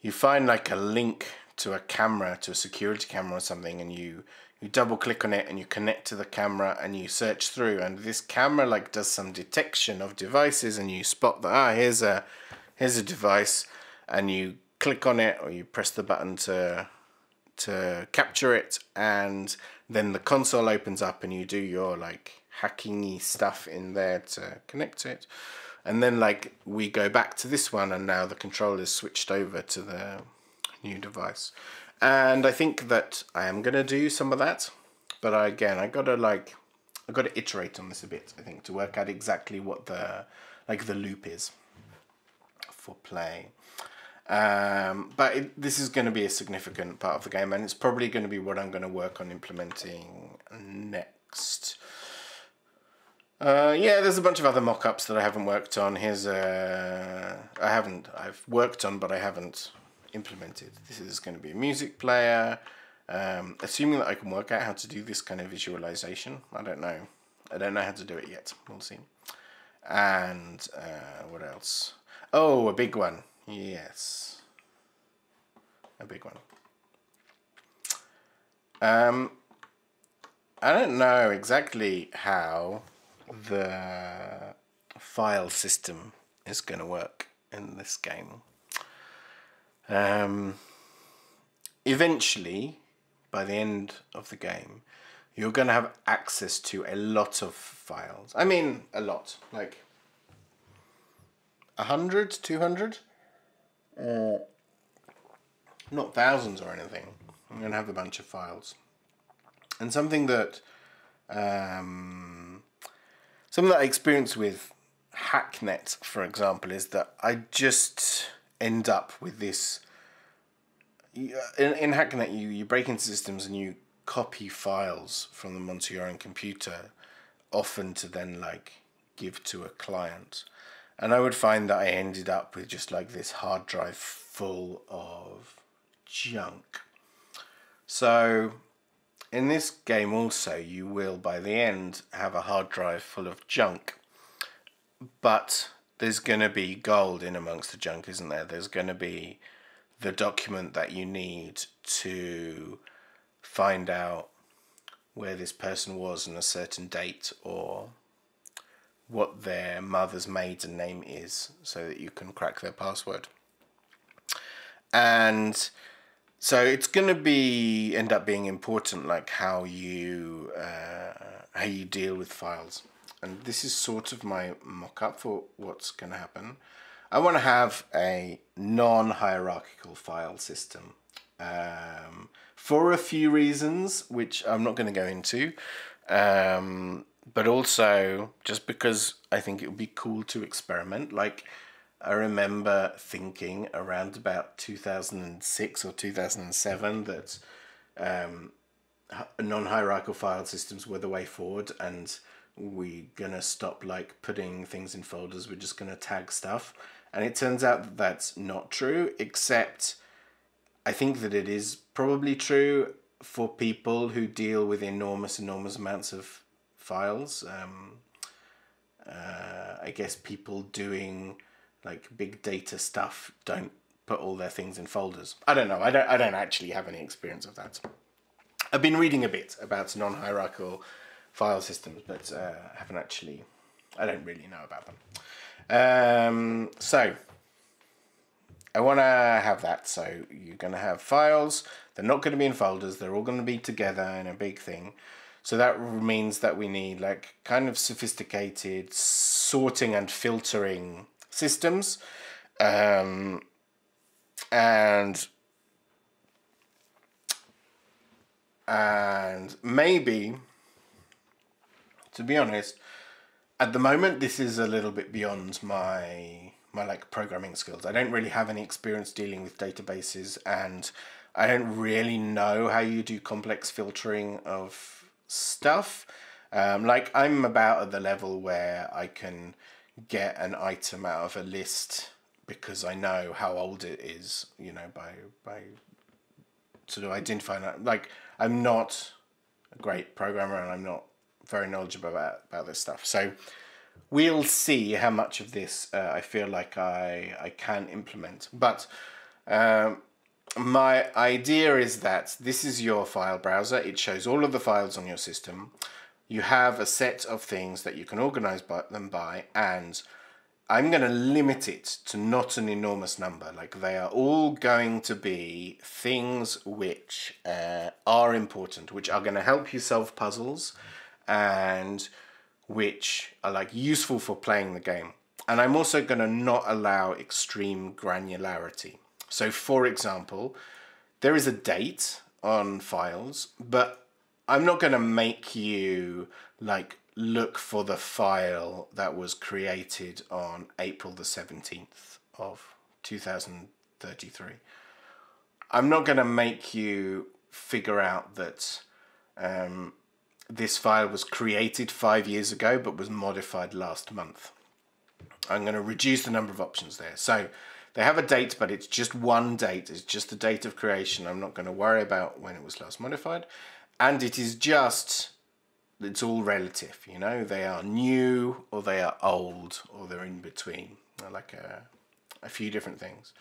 you find like a link to a camera, to a security camera or something, and you, you double click on it and you connect to the camera and you search through, and this camera like does some detection of devices and you spot that, ah, here's a, here's a device, and you click on it or you press the button to, to capture it, and then the console opens up and you do your like hacking-y stuff in there to connect to it. And then like we go back to this one and now the controller is switched over to the new device. And I think that I am going to do some of that, but I, again, I got to like, I got to iterate on this a bit, I think, to work out exactly what the, like the loop is for play. Um, but it, this is going to be a significant part of the game, and it's probably going to be what I'm going to work on implementing next. Uh, yeah, there's a bunch of other mock-ups that I haven't worked on. Here's a, I haven't, I've worked on, but I haven't implemented. This is going to be a music player, um, assuming that I can work out how to do this kind of visualization. I don't know. I don't know how to do it yet. We'll see. And uh, what else? Oh, a big one. Yes. A big one. Um, I don't know exactly how the file system is going to work in this game. Um, eventually, by the end of the game, you're going to have access to a lot of files. I mean, a lot. Like, a hundred, two hundred? Uh, not thousands or anything. I'm going to have a bunch of files. And something that um, something that I experienced with Hacknet, for example, is that I just end up with this. In, in Hacknet, you, you break into systems and you copy files from them onto your own computer, often to then like give to a client. And I would find that I ended up with just like this hard drive full of junk. So in this game also, you will by the end have a hard drive full of junk, but there's going to be gold in amongst the junk, isn't there? There's going to be the document that you need to find out where this person was on a certain date, or what their mother's maiden name is, so that you can crack their password. And so it's going to be end up being important, like how you uh, how you deal with files. And this is sort of my mock-up for what's going to happen. I want to have a non-hierarchical file system um, for a few reasons, which I'm not going to go into, um, but also just because I think it would be cool to experiment. Like, I remember thinking around about two thousand six or two thousand seven that um, non-hierarchical file systems were the way forward, and we're going to stop like putting things in folders, we're just going to tag stuff. And it turns out that that's not true, except I think that it is probably true for people who deal with enormous, enormous amounts of files. Um, uh, I guess people doing like big data stuff don't put all their things in folders. I don't know. I don't, I don't actually have any experience of that. I've been reading a bit about non-hierarchical file systems, but uh, haven't actually, I don't really know about them. Um, so I want to have that. So you're going to have files. They're not going to be in folders. They're all going to be together in a big thing. So that means that we need like kind of sophisticated sorting and filtering systems. Um, and, and maybe, to be honest, at the moment, this is a little bit beyond my my like programming skills. I don't really have any experience dealing with databases, and I don't really know how you do complex filtering of stuff. Um, like, I'm about at the level where I can get an item out of a list because I know how old it is, you know, by by sort of identifying that. Like, I'm not a great programmer, and I'm not very knowledgeable about, about this stuff. So we'll see how much of this uh, I feel like I, I can implement. But um, my idea is that this is your file browser. It shows all of the files on your system. You have a set of things that you can organize by, them by, and I'm going to limit it to not an enormous number. Like, they are all going to be things which uh, are important, which are going to help you solve puzzles, and which are like useful for playing the game. And I'm also going to not allow extreme granularity. So for example, there is a date on files, but I'm not going to make you like look for the file that was created on April the seventeenth of two thousand thirty-three. I'm not going to make you figure out that um, this file was created five years ago but was modified last month. I'm going to reduce the number of options there. So they have a date, but it's just one date. It's just the date of creation. I'm not going to worry about when it was last modified. And it is just, it's all relative, you know. They are new, or they are old, or they're in between. Like a, a few different things.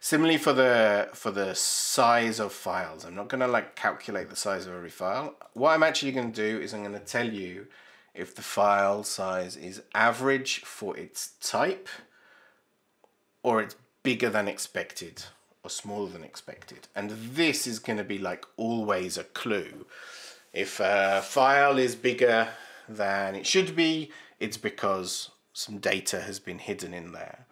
Similarly for the for the size of files, I'm not going to like calculate the size of every file. What I'm actually going to do is I'm going to tell you if the file size is average for its type, or it's bigger than expected, or smaller than expected. And this is going to be like always a clue. If a file is bigger than it should be, it's because some data has been hidden in there.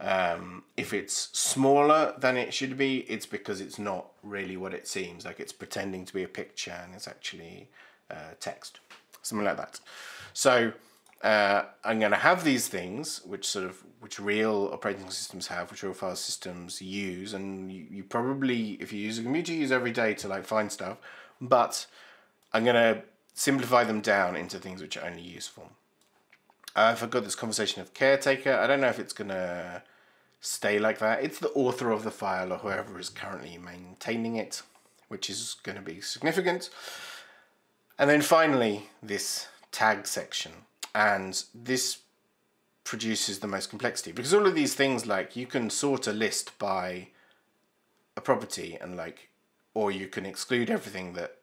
Um, if it's smaller than it should be, it's because it's not really what it seems. Like, it's pretending to be a picture and it's actually uh, text, something like that. So uh, I'm going to have these things, which sort of, which real operating systems have, which real file systems use, and you, you probably, if you use a computer, you use every day to like find stuff. But I'm going to simplify them down into things which are only useful. I've got this conversation of caretaker. I don't know if it's going to stay like that. It's the author of the file, or whoever is currently maintaining it, which is going to be significant. And then finally, this tag section. And this produces the most complexity, because all of these things, like, you can sort a list by a property, and like, or you can exclude everything that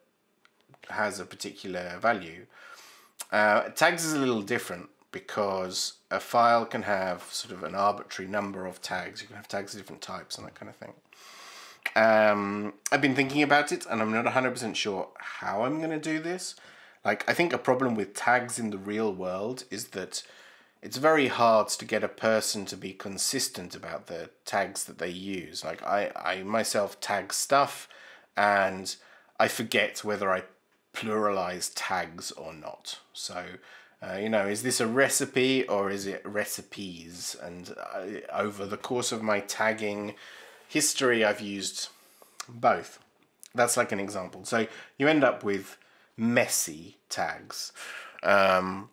has a particular value. Uh, tags is a little different, because a file can have sort of an arbitrary number of tags. You can have tags of different types and that kind of thing. Um, I've been thinking about it, and I'm not one hundred percent sure how I'm going to do this. Like, I think a problem with tags in the real world is that it's very hard to get a person to be consistent about the tags that they use. Like I, I myself tag stuff and I forget whether I pluralize tags or not. So, uh, you know, is this a recipe or is it recipes? And I, over the course of my tagging history, I've used both. That's like an example. So you end up with messy tags. Um,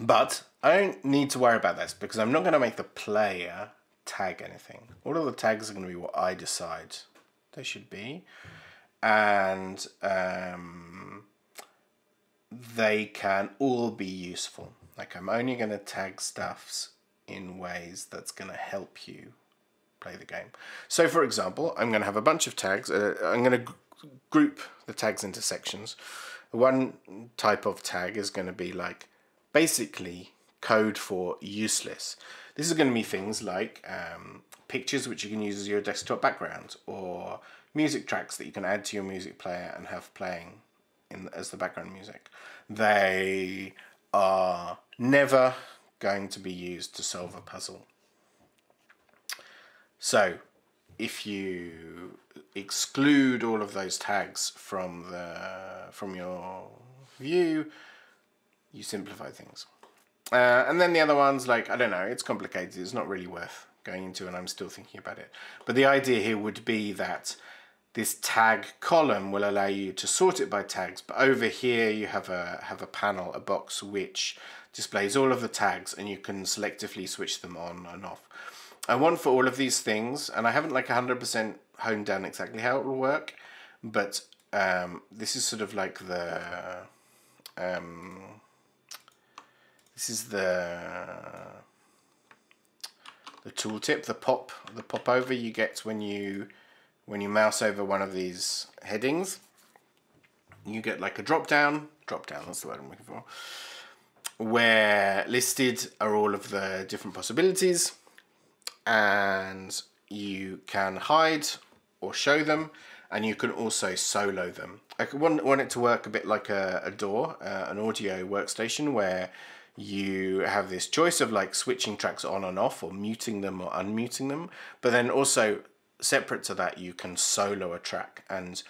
but I don't need to worry about this because I'm not going to make the player tag anything. All of the tags are going to be what I decide they should be. And um, they can all be useful. Like I'm only going to tag stuffs in ways that's going to help you play the game. So for example, I'm going to have a bunch of tags. Uh, I'm going to group the tags into sections. One type of tag is going to be like basically code for useless. This is going to be things like um, pictures which you can use as your desktop background, or music tracks that you can add to your music player and have playing in as the background music. They are never going to be used to solve a puzzle. So if you exclude all of those tags from the from your view, you simplify things. Uh, and then the other ones, like, I don't know, it's complicated, it's not really worth going into and I'm still thinking about it. But the idea here would be that this tag column will allow you to sort it by tags, but over here you have a have a panel, a box which displays all of the tags and you can selectively switch them on and off. I want for all of these things, and I haven't like one hundred percent honed down exactly how it will work, but um, this is sort of like the, um, this is the, the tooltip, the pop, the popover you get when you, when you mouse over one of these headings. You get like a drop down, drop down, that's the word I'm looking for, where listed are all of the different possibilities. And you can hide or show them, and you can also solo them. I want, want it to work a bit like a, a door, uh, an audio workstation, where you have this choice of like switching tracks on and off, or muting them or unmuting them. But then also separate to that, you can solo a track. And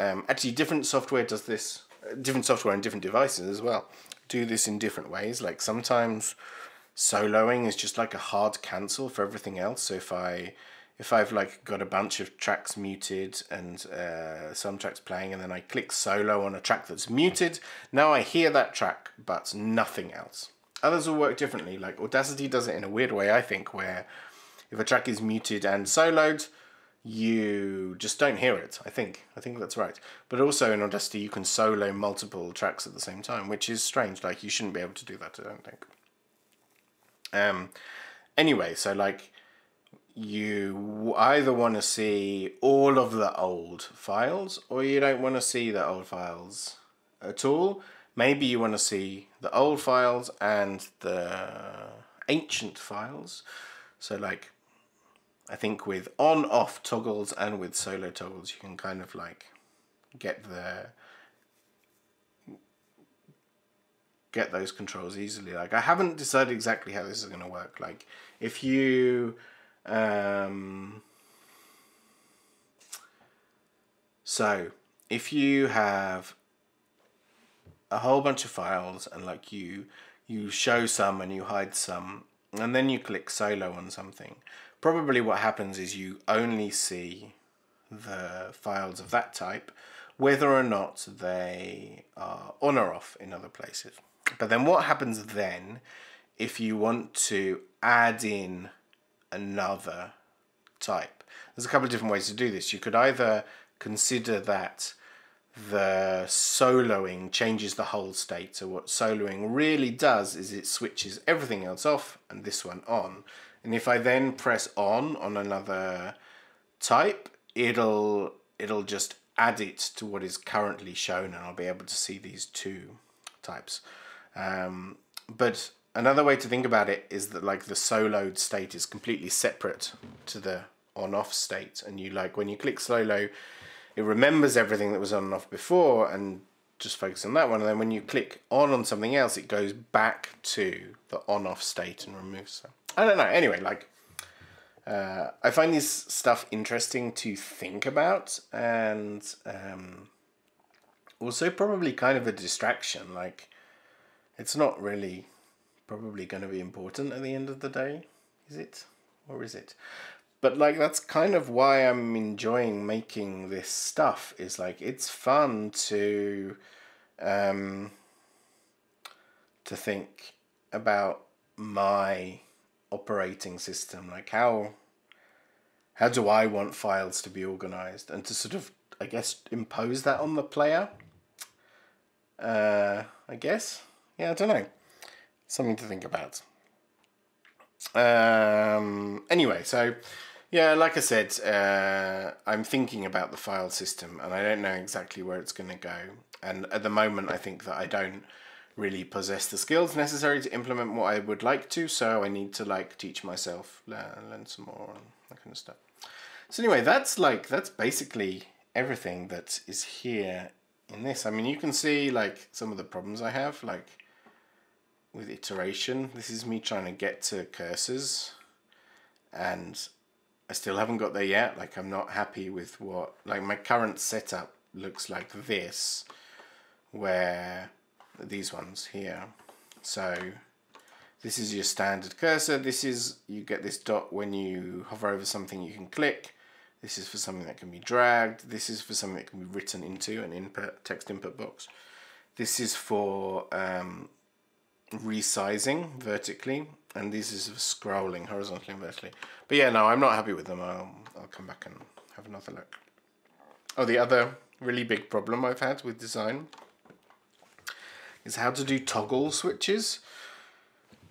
um, actually different software does this, different software and different devices as well, do this in different ways. Like sometimes soloing is just like a hard cancel for everything else. So if I, if I've like got a bunch of tracks muted and uh, some tracks playing, and then I click solo on a track that's muted, now I hear that track, but nothing else. Others will work differently. Like Audacity does it in a weird way, I think, where if a track is muted and soloed, you just don't hear it. I think, I think that's right. But also in Audacity, you can solo multiple tracks at the same time, which is strange. Like you shouldn't be able to do that, I don't think. Um, anyway, so like you either want to see all of the old files or you don't want to see the old files at all. Maybe you want to see the old files and the ancient files. So like, I think with on off toggles and with solo toggles, you can kind of like get the get those controls easily. Like I haven't decided exactly how this is going to work. Like if you um, so if you have a whole bunch of files and like you you show some and you hide some and then you click solo on something, probably what happens is you only see the files of that type, whether or not they are on or off in other places. But then what happens then if you want to add in another type? There's a couple of different ways to do this. You could either consider that the soloing changes the whole state. So what soloing really does is it switches everything else off and this one on. And if I then press on on another type, it'll, it'll just add it to what is currently shown and I'll be able to see these two types. Um, but another way to think about it is that like the soloed state is completely separate to the on-off state, and you like when you click solo, it remembers everything that was on and off before and just focus on that one, and then when you click on on something else, it goes back to the on-off state and removes them. I don't know. Anyway, like uh, I find this stuff interesting to think about, and um, also probably kind of a distraction. Like it's not really probably going to be important at the end of the day, is it? Or is it? But like that's kind of why I'm enjoying making this stuff, is like it's fun to um, to think about my operating system, like how how do I want files to be organized, and to sort of, I guess, impose that on the player. Uh, I guess, yeah, I don't know, something to think about. Um, anyway, so. Yeah, like I said, uh, I'm thinking about the file system, and I don't know exactly where it's going to go. And at the moment, I think that I don't really possess the skills necessary to implement what I would like to, so I need to like teach myself, learn, learn some more, and that kind of stuff. So anyway, that's like that's basically everything that is here in this. I mean, you can see like some of the problems I have, like with iteration. This is me trying to get to cursors, and I still haven't got there yet. Like I'm not happy with what, like my current setup looks like this, where these ones here. So this is your standard cursor. This is, you get this dot when you hover over something you can click. This is for something that can be dragged. This is for something that can be written into an input, text input box. This is for um, resizing vertically. And this is scrolling horizontally and vertically. But yeah, no, I'm not happy with them. I'll, I'll come back and have another look. Oh, the other really big problem I've had with design is how to do toggle switches.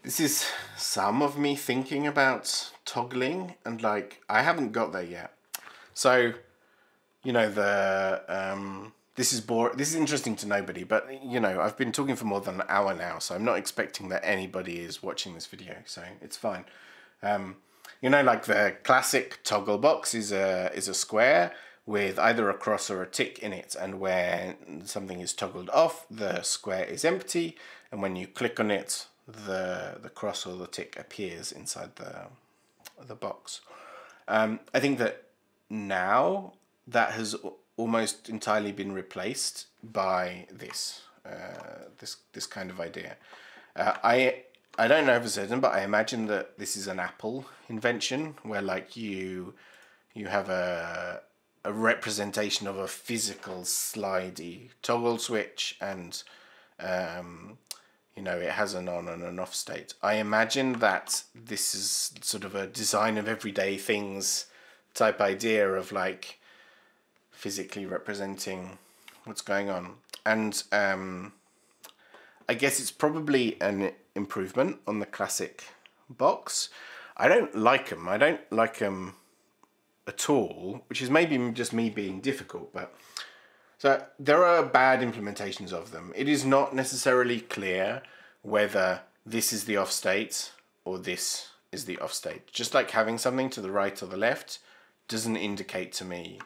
This is some of me thinking about toggling, and like, I haven't got there yet. So, you know, the, um, this is boring. This is interesting to nobody, but you know, I've been talking for more than an hour now, so I'm not expecting that anybody is watching this video, so it's fine. Um, you know, like the classic toggle box is a is a square with either a cross or a tick in it, and when something is toggled off, the square is empty, and when you click on it, the the cross or the tick appears inside the the box. Um, I think that now that has almost entirely been replaced by this, uh, this this kind of idea. Uh, I I don't know for certain, but I imagine that this is an Apple invention, where like you you have a a representation of a physical slidey toggle switch, and um, you know, it has an on and an off state. I imagine that this is sort of a design of everyday things type idea of like physically representing what's going on, and um, I guess it's probably an improvement on the classic box. I don't like them. I don't like them at all, which is maybe just me being difficult. But so there are bad implementations of them. It is not necessarily clear whether this is the off state or this is the off state. Just like having something to the right or the left doesn't indicate to me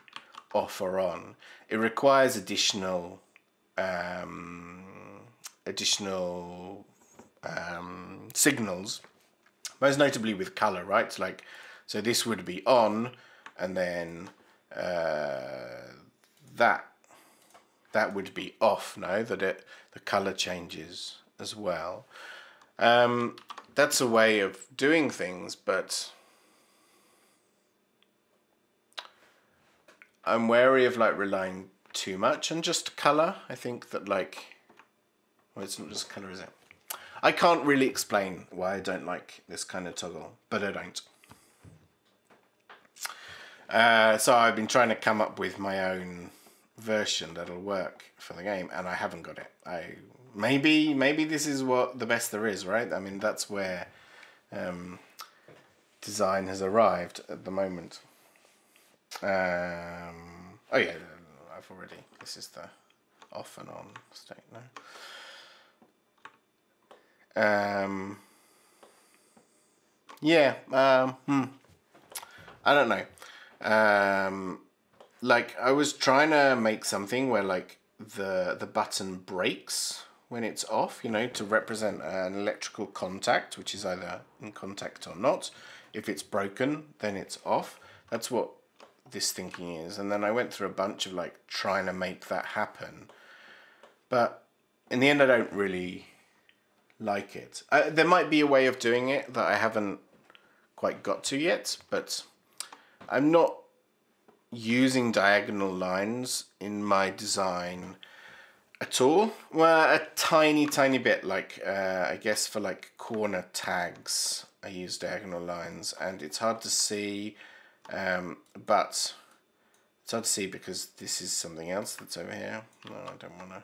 off or on. It requires additional um, additional um, signals, most notably with color, right? Like, so this would be on, and then uh, that that would be off. No, that it the color changes as well. Um, that's a way of doing things, but I'm wary of like relying too much on just colour. I think that like, well, it's not just colour, is it? I can't really explain why I don't like this kind of toggle, but I don't. Uh, so I've been trying to come up with my own version that'll work for the game, and I haven't got it. I maybe maybe this is what the best there is, right? I mean, that's where um, design has arrived at the moment. Um, oh yeah, I've already, this is the off and on state now. Um, yeah, um, hmm. I don't know. Um, like I was trying to make something where like the, the button breaks when it's off, you know, to represent an electrical contact, which is either in contact or not. If it's broken, then it's off. That's what this thinking is. And then I went through a bunch of like trying to make that happen. But in the end, I don't really like it. Uh, there might be a way of doing it that I haven't quite got to yet, but I'm not using diagonal lines in my design at all. Well, a tiny, tiny bit, like uh, I guess for like corner tags, I use diagonal lines, and it's hard to see, um, but it's hard to see because this is something else that's over here. No, I don't want to.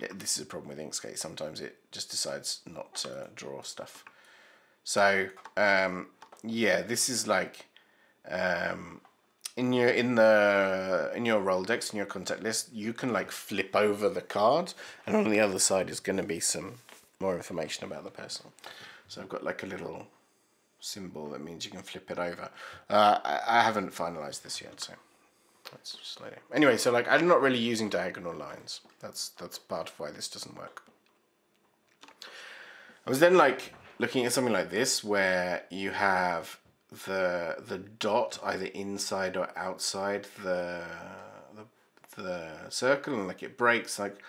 Yeah, this is a problem with Inkscape. Sometimes it just decides not to draw stuff. So um, yeah, this is like um, in your in the in your Roldex, in your contact list, you can like flip over the card, and on the other side is going to be some more information about the person. So I've got like a little symbol that means you can flip it over. Uh, I, I haven't finalized this yet, so. That's just later. Anyway, so like I'm not really using diagonal lines. That's that's part of why this doesn't work. I was then like looking at something like this where you have the the dot either inside or outside the the, the circle, and like it breaks, like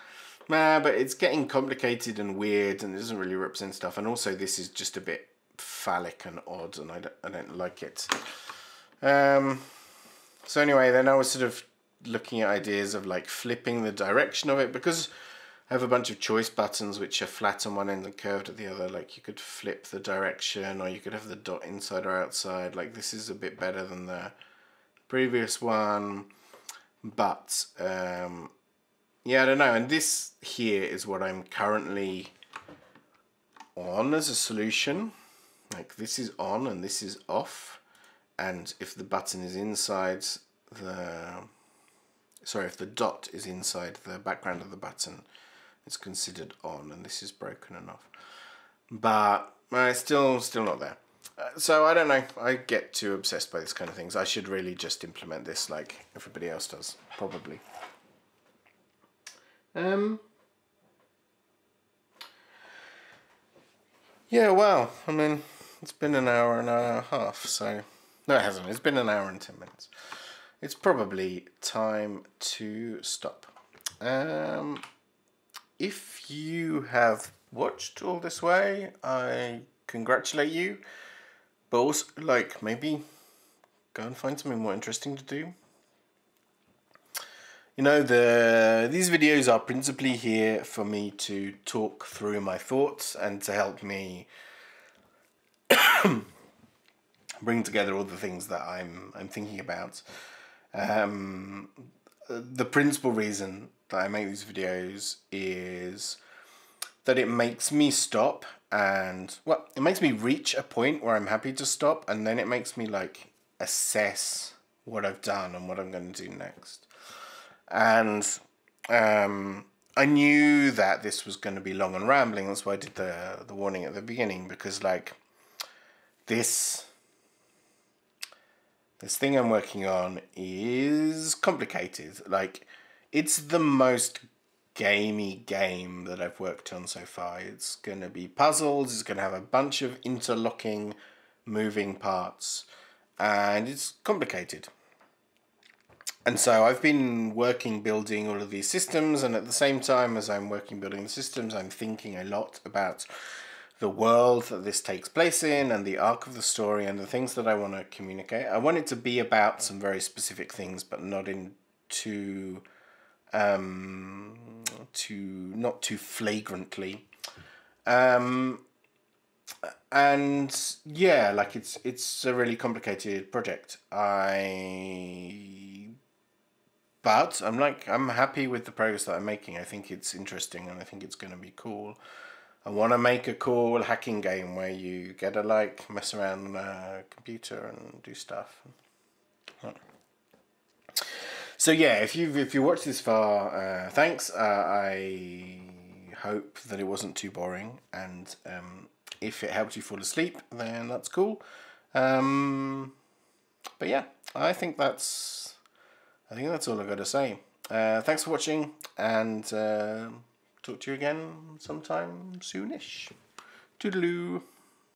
nah, but it's getting complicated and weird and it doesn't really represent stuff, and also this is just a bit phallic and odd and I don't, I don't like it. Um So anyway, then I was sort of looking at ideas of like flipping the direction of it, because I have a bunch of choice buttons which are flat on one end and curved at the other. Like you could flip the direction, or you could have the dot inside or outside. Like this is a bit better than the previous one, but um, yeah, I don't know. And this here is what I'm currently on as a solution. Like this is on and this is off. And if the button is inside the, sorry, if the dot is inside the background of the button, it's considered on, and this is broken and off. But uh, it's still, still not there. Uh, so I don't know, I get too obsessed by this kind of things. I should really just implement this like everybody else does, probably. Um. Yeah, well, I mean, it's been an hour and a half, so. No, it hasn't. It's been an hour and ten minutes. It's probably time to stop. Um, if you have watched all this way, I congratulate you. But also, like, maybe go and find something more interesting to do. You know, the these videos are principally here for me to talk through my thoughts and to help me bring together all the things that I'm I'm thinking about. Um, the principal reason that I make these videos is that it makes me stop and, well, it makes me reach a point where I'm happy to stop, and then it makes me like assess what I've done and what I'm going to do next. And um, I knew that this was going to be long and rambling. That's why I did the, the warning at the beginning, because like this... This thing I'm working on is complicated. Like, it's the most gamey game that I've worked on so far. It's going to be puzzles, it's going to have a bunch of interlocking, moving parts, and it's complicated. And so I've been working building all of these systems, and at the same time as I'm working building the systems, I'm thinking a lot about the world that this takes place in and the arc of the story and the things that I want to communicate. I want it to be about some very specific things, but not in too, um, too, not too flagrantly. Um, and yeah, like it's, it's a really complicated project. I, but I'm like, I'm happy with the progress that I'm making. I think it's interesting and I think it's going to be cool. I want to make a cool hacking game where you get to like mess around on a computer and do stuff. So yeah, if you've if you watched this far, uh, thanks. Uh, I hope that it wasn't too boring, and um, if it helped you fall asleep, then that's cool. Um, but yeah, I think that's I think that's all I've got to say. Uh, thanks for watching, and uh, talk to you again sometime soonish. Toodaloo.